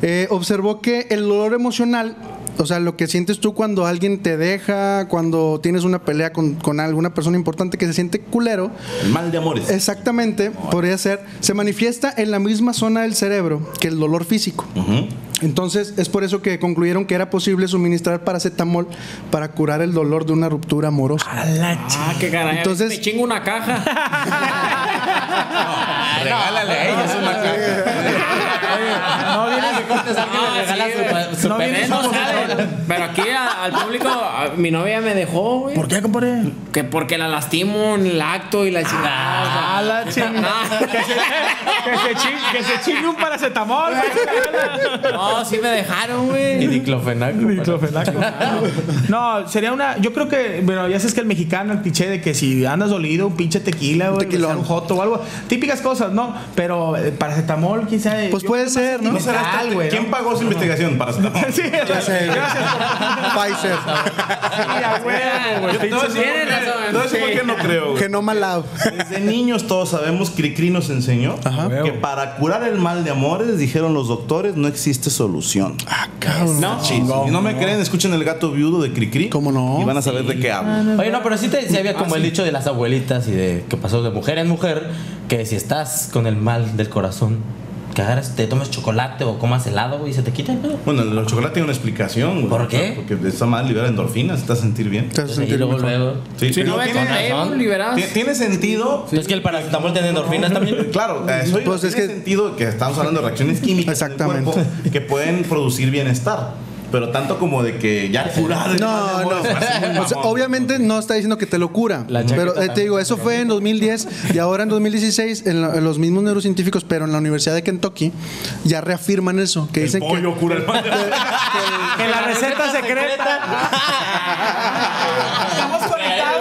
eh, observó que el dolor emocional O sea, lo que sientes tú cuando alguien te deja, cuando tienes una pelea con, con alguna persona importante que se siente culero. El mal de amores. Exactamente, oh, podría ser. Se manifiesta en la misma zona del cerebro que el dolor físico. Uh-huh. Entonces, es por eso que concluyeron que era posible suministrar paracetamol para curar el dolor de una ruptura amorosa. ¡A la ch... Ah, qué caray. Entonces, me chingo una caja. No, regálale a ellas una caja. Oye, no vienes de cortes a alguien, le regalas su, su no veneno, ¿sabes? Pero aquí a, al público, a, mi novia me dejó, güey. ¿Por qué, compadre? Que porque la lastimo en el acto y la chingada. ¡A la chingada! Que se chingue un paracetamol. No, sí me dejaron, güey. Y diclofenaco. Diclofenaco. No, sería una... Yo creo que... Bueno, ya sabes que el mexicano, el cliché de que si andas dolido, un pinche tequila, güey, un joto o algo. Típicas cosas, ¿no? Pero eh, paracetamol, quizá... Pues puede ser, ¿no? Será este, güey, ¿quién ¿no? pagó su investigación? Paracetamol. Sí, ya sé. Gracias por... Pfizer. Mira, güey, güey. Todo eso porque no creo, güey. Genoma Lab. Desde niños todos sabemos, Cricri nos enseñó que para curar el mal de amores, dijeron los doctores, no existe solución. Ah, cabrón. No, chingón. Si no me creen, escuchen El Gato Viudo de Cricri. ¿Cómo no? Y van a saber sí. de qué hablo. Oye, no, pero sí te, se había como ah, el dicho sí. de las abuelitas y de que pasó de mujer en mujer, que si estás con el mal del corazón, que agarras, te tomes chocolate o comas helado y se te quita el pedo. Bueno, el chocolate tiene una explicación, güey. ¿Por qué? Porque esa madre libera endorfinas, te hace sentir bien. Te hace sentir y luego, mejor. luego. Sí, sí, no ves con razón. Tiene sentido. Sí. Es que el paracetamol tiene endorfinas también. Claro, eso pues tiene es que... sentido que estamos hablando de reacciones químicas. Exactamente. Del cuerpo que pueden producir bienestar. Pero tanto como de que ya curado. No, no. O sea, obviamente no está diciendo que te lo cura. Pero eh, te digo, eso fue en dos mil diez y ahora en dos mil dieciséis, en, la, en los mismos neurocientíficos, pero en la Universidad de Kentucky, ya reafirman eso. Que el dicen pollo que, cura el mal. Que, que, que, que la receta, receta secreta. secreta. Estamos conectados.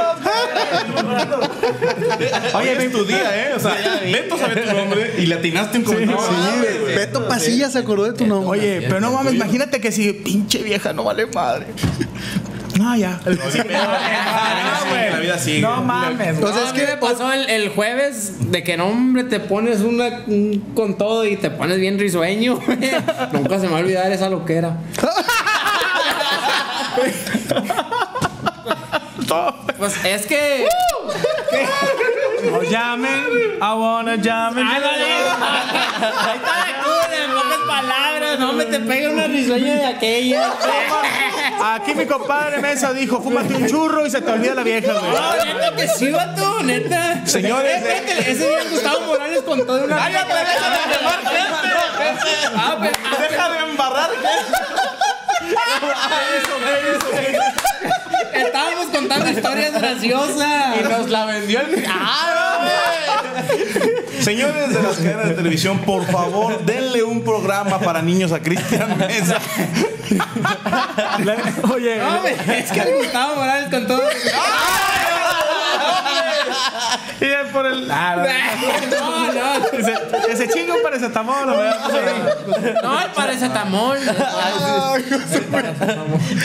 Oye, me estudia, ¿eh? O sea, Beto sabe tu nombre y le atinaste un comentario. Sí, sí, Beto Pasillas se acordó de tu nombre. Oye, pero no mames, imagínate que si... Pinche vieja, no vale madre. No, ya. La vida sigue. No mames. O sea, es que me pasó el, el jueves de que, no, hombre, te pones una, un con todo y te pones bien risueño. Nunca se me va a olvidar esa loquera. Pues es que... No llamen, I wanna llamen. Ahí está de cura, en pocas palabras. No me te pega una risueña de aquella. Aquí mi compadre Mesa dijo: fúmate un churro y se te olvida la vieja, güey. No, neta que sí, vato, neta. Señores, ese día Gustavo Morales con toda una. ¡Ay, deja de embarrar, gente! ¡Deja de embarrar, gente! Estábamos contando historias graciosas. Y nos la vendió el... ¡Ah, no! Señores de las cadenas de televisión, por favor, denle un programa para niños a Cristian Mesa. Oye, no, es que le gustaba Morales con todo. Y es por el... Ah, no, no, no. Ese, ese chingo un paracetamol, ¿verdad? No, el paracetamol. Ah,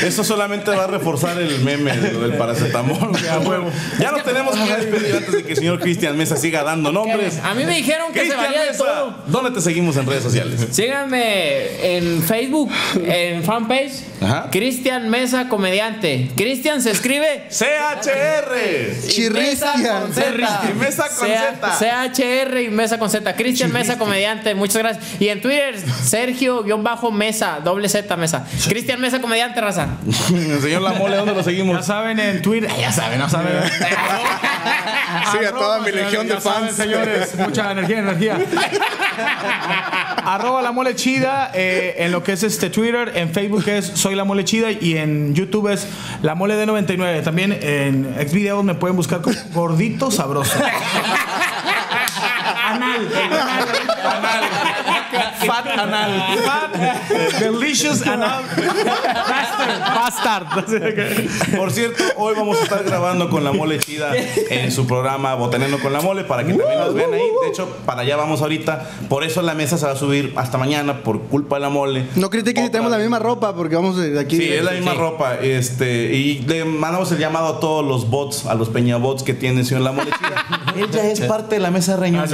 eso solamente va a reforzar el meme del paracetamol. Ya, huevo. Ya nos tenemos que despedir antes de que el señor Cristian Mesa siga dando nombres. A mí me dijeron que Cristian se valía de todo. ¿Dónde te seguimos en redes sociales? Síganme en Facebook, en fanpage. Ajá. Cristian Mesa Comediante. Cristian se escribe C H R. Chirrista. Y Mesa con Z. C H R y Mesa con Z. Cristian Mesa Comediante. Muchas gracias. Y en Twitter, Sergio-Mesa. Doble Z Mesa. Cristian Mesa Comediante, raza. Señor La Mole, ¿dónde lo seguimos? Ya saben, en Twitter. Ya saben, no saben. Sí, a toda mi legión de fans. Señores, mucha energía, energía. Arroba La Mole Chida. Eh, en lo que es este Twitter. En Facebook es Soy La Mole Chida. Y en YouTube es La Mole de noventa y nueve. También en Xvideos me pueden buscar como Gordito Sabroso. Anal. Anal. Fat anal. Fat delicious anal. Bastard. Bastard. Por cierto, hoy vamos a estar grabando con La Mole Chida en su programa Botaneando con La Mole, para que también nos vean ahí. De hecho, para allá vamos ahorita. Por eso La Mesa se va a subir hasta mañana por culpa de La Mole. No critiquen si tenemos la misma ropa, porque vamos de aquí. Sí, es la misma ropa. Este, y le mandamos el llamado a todos los bots, a los peñabots que tienen señor La Mole Chida. Ella es parte de La Mesa reñoña.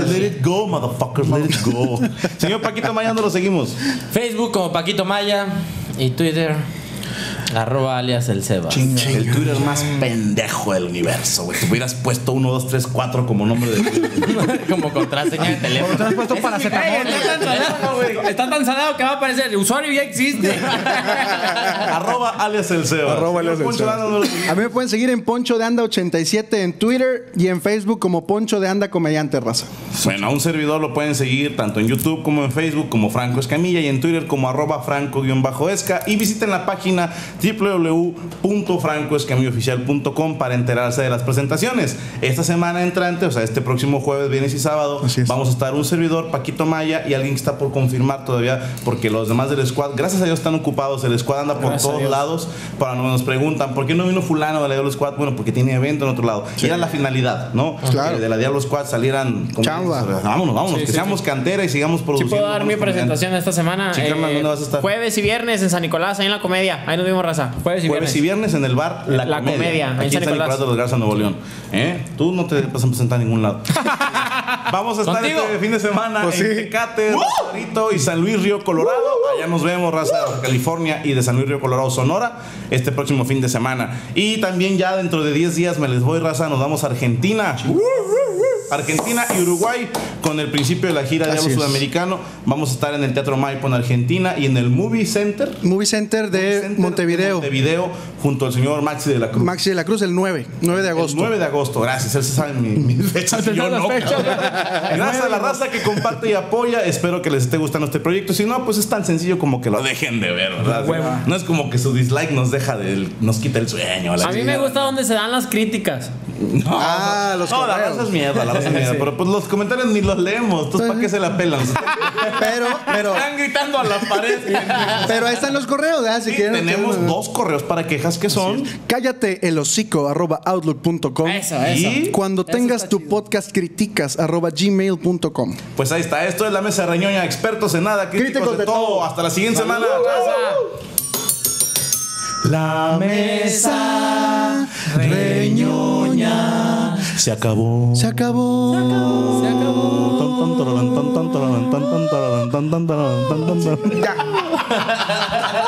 Let it go, motherfuckers, let it go. Señor Paquito Maya, ¿dónde lo seguimos? Facebook como Paquito Maya y Twitter Arroba alias el Sebas. Ching, ching, el Twitter más pendejo del universo, güey. Te hubieras puesto uno, dos, tres, cuatro como nombre de Twitter. Como contraseña de teléfono. Te has puesto Paracetamol. Está tan salado, güey. Está tan salado que va a aparecer. El usuario ya existe. Arroba alias el Sebas. Arroba alias el Sebas. A mí me pueden seguir en Poncho de Anda ochenta y siete en Twitter y en Facebook como Poncho de Anda Comediante Raza. Bueno, a un servidor lo pueden seguir tanto en YouTube como en Facebook como Franco Escamilla y en Twitter como arroba franco-esca. Y visiten la página doble u doble u doble u punto franco escamilla oficial punto com para enterarse de las presentaciones. Esta semana entrante, o sea, este próximo jueves, viernes y sábado, vamos a estar un servidor, Paquito Maya, y alguien que está por confirmar todavía, porque los demás del squad, gracias a Dios, están ocupados. El squad anda por gracias todos lados. Para no nos preguntan, ¿por qué no vino fulano de la Diablo Squad? Bueno, porque tiene evento en otro lado. Sí. Y era la finalidad, ¿no? Claro. Que de la Diablo Squad salieran con... Chamba. Vámonos, vámonos, sí, que sí, seamos sí. cantera y sigamos produciendo. ¿Sí puedo dar mi presentación esta semana? Sí, eh, Carmen, ¿dónde vas a estar? Jueves y viernes en San Nicolás, ahí en La Comedia. Ahí nos vemos, raza. Jueves y, Jueves viernes. y viernes en el bar La, la Comedia. Comedia. Aquí en San Nicolás de los Garza, Nuevo León. ¿Eh? Tú no te vas a presentar a ningún lado. Vamos a estar ¿Contigo? este fin de semana pues en Tecate, sí. uh! Rito y San Luis Río Colorado. Allá nos vemos, raza de uh! California y de San Luis Río Colorado, Sonora, este próximo fin de semana. Y también ya dentro de diez días me les voy, raza, nos vamos a Argentina. Uh! Argentina y Uruguay con el principio de la gira de Diablo Sudamericano. Vamos a estar en el Teatro Maipo en Argentina y en el Movie Center. Movie Center de Movie Center Montevideo. Montevideo junto al señor Maxi de la Cruz. Maxi de la Cruz el nueve de agosto. El nueve de agosto, gracias. Él se sabe mi, mis fechas. Yo no. Fechas. Gracias a la raza que comparte y apoya. Espero que les esté gustando este proyecto. Si no, pues es tan sencillo como que lo dejen de ver, ¿verdad? Hueva. No es como que su dislike nos deja de, nos quita el sueño. A mí chica. me gusta donde se dan las críticas. No, ah, los no, la raza es mierda, la raza es mierda. Sí. Pero pues los comentarios ni los leemos. Entonces, ¿para qué se la pelan? Pero, pero están gritando a la pared. Pero ahí están los correos, ¿eh? Si sí, quieren, tenemos quieren. dos correos para quejas que son cállate el hocico arroba outlook punto com eso, eso. Y cuando eso tengas tu chido. podcast criticas arroba gmail punto com. Pues ahí está, esto es La Mesa Reñoña, expertos en nada, críticos, críticos de, de todo. todo. Hasta la siguiente Salud. semana. La Mesa Reñoña se acabó. Se acabó. Se acabó. Se acabó. Ya.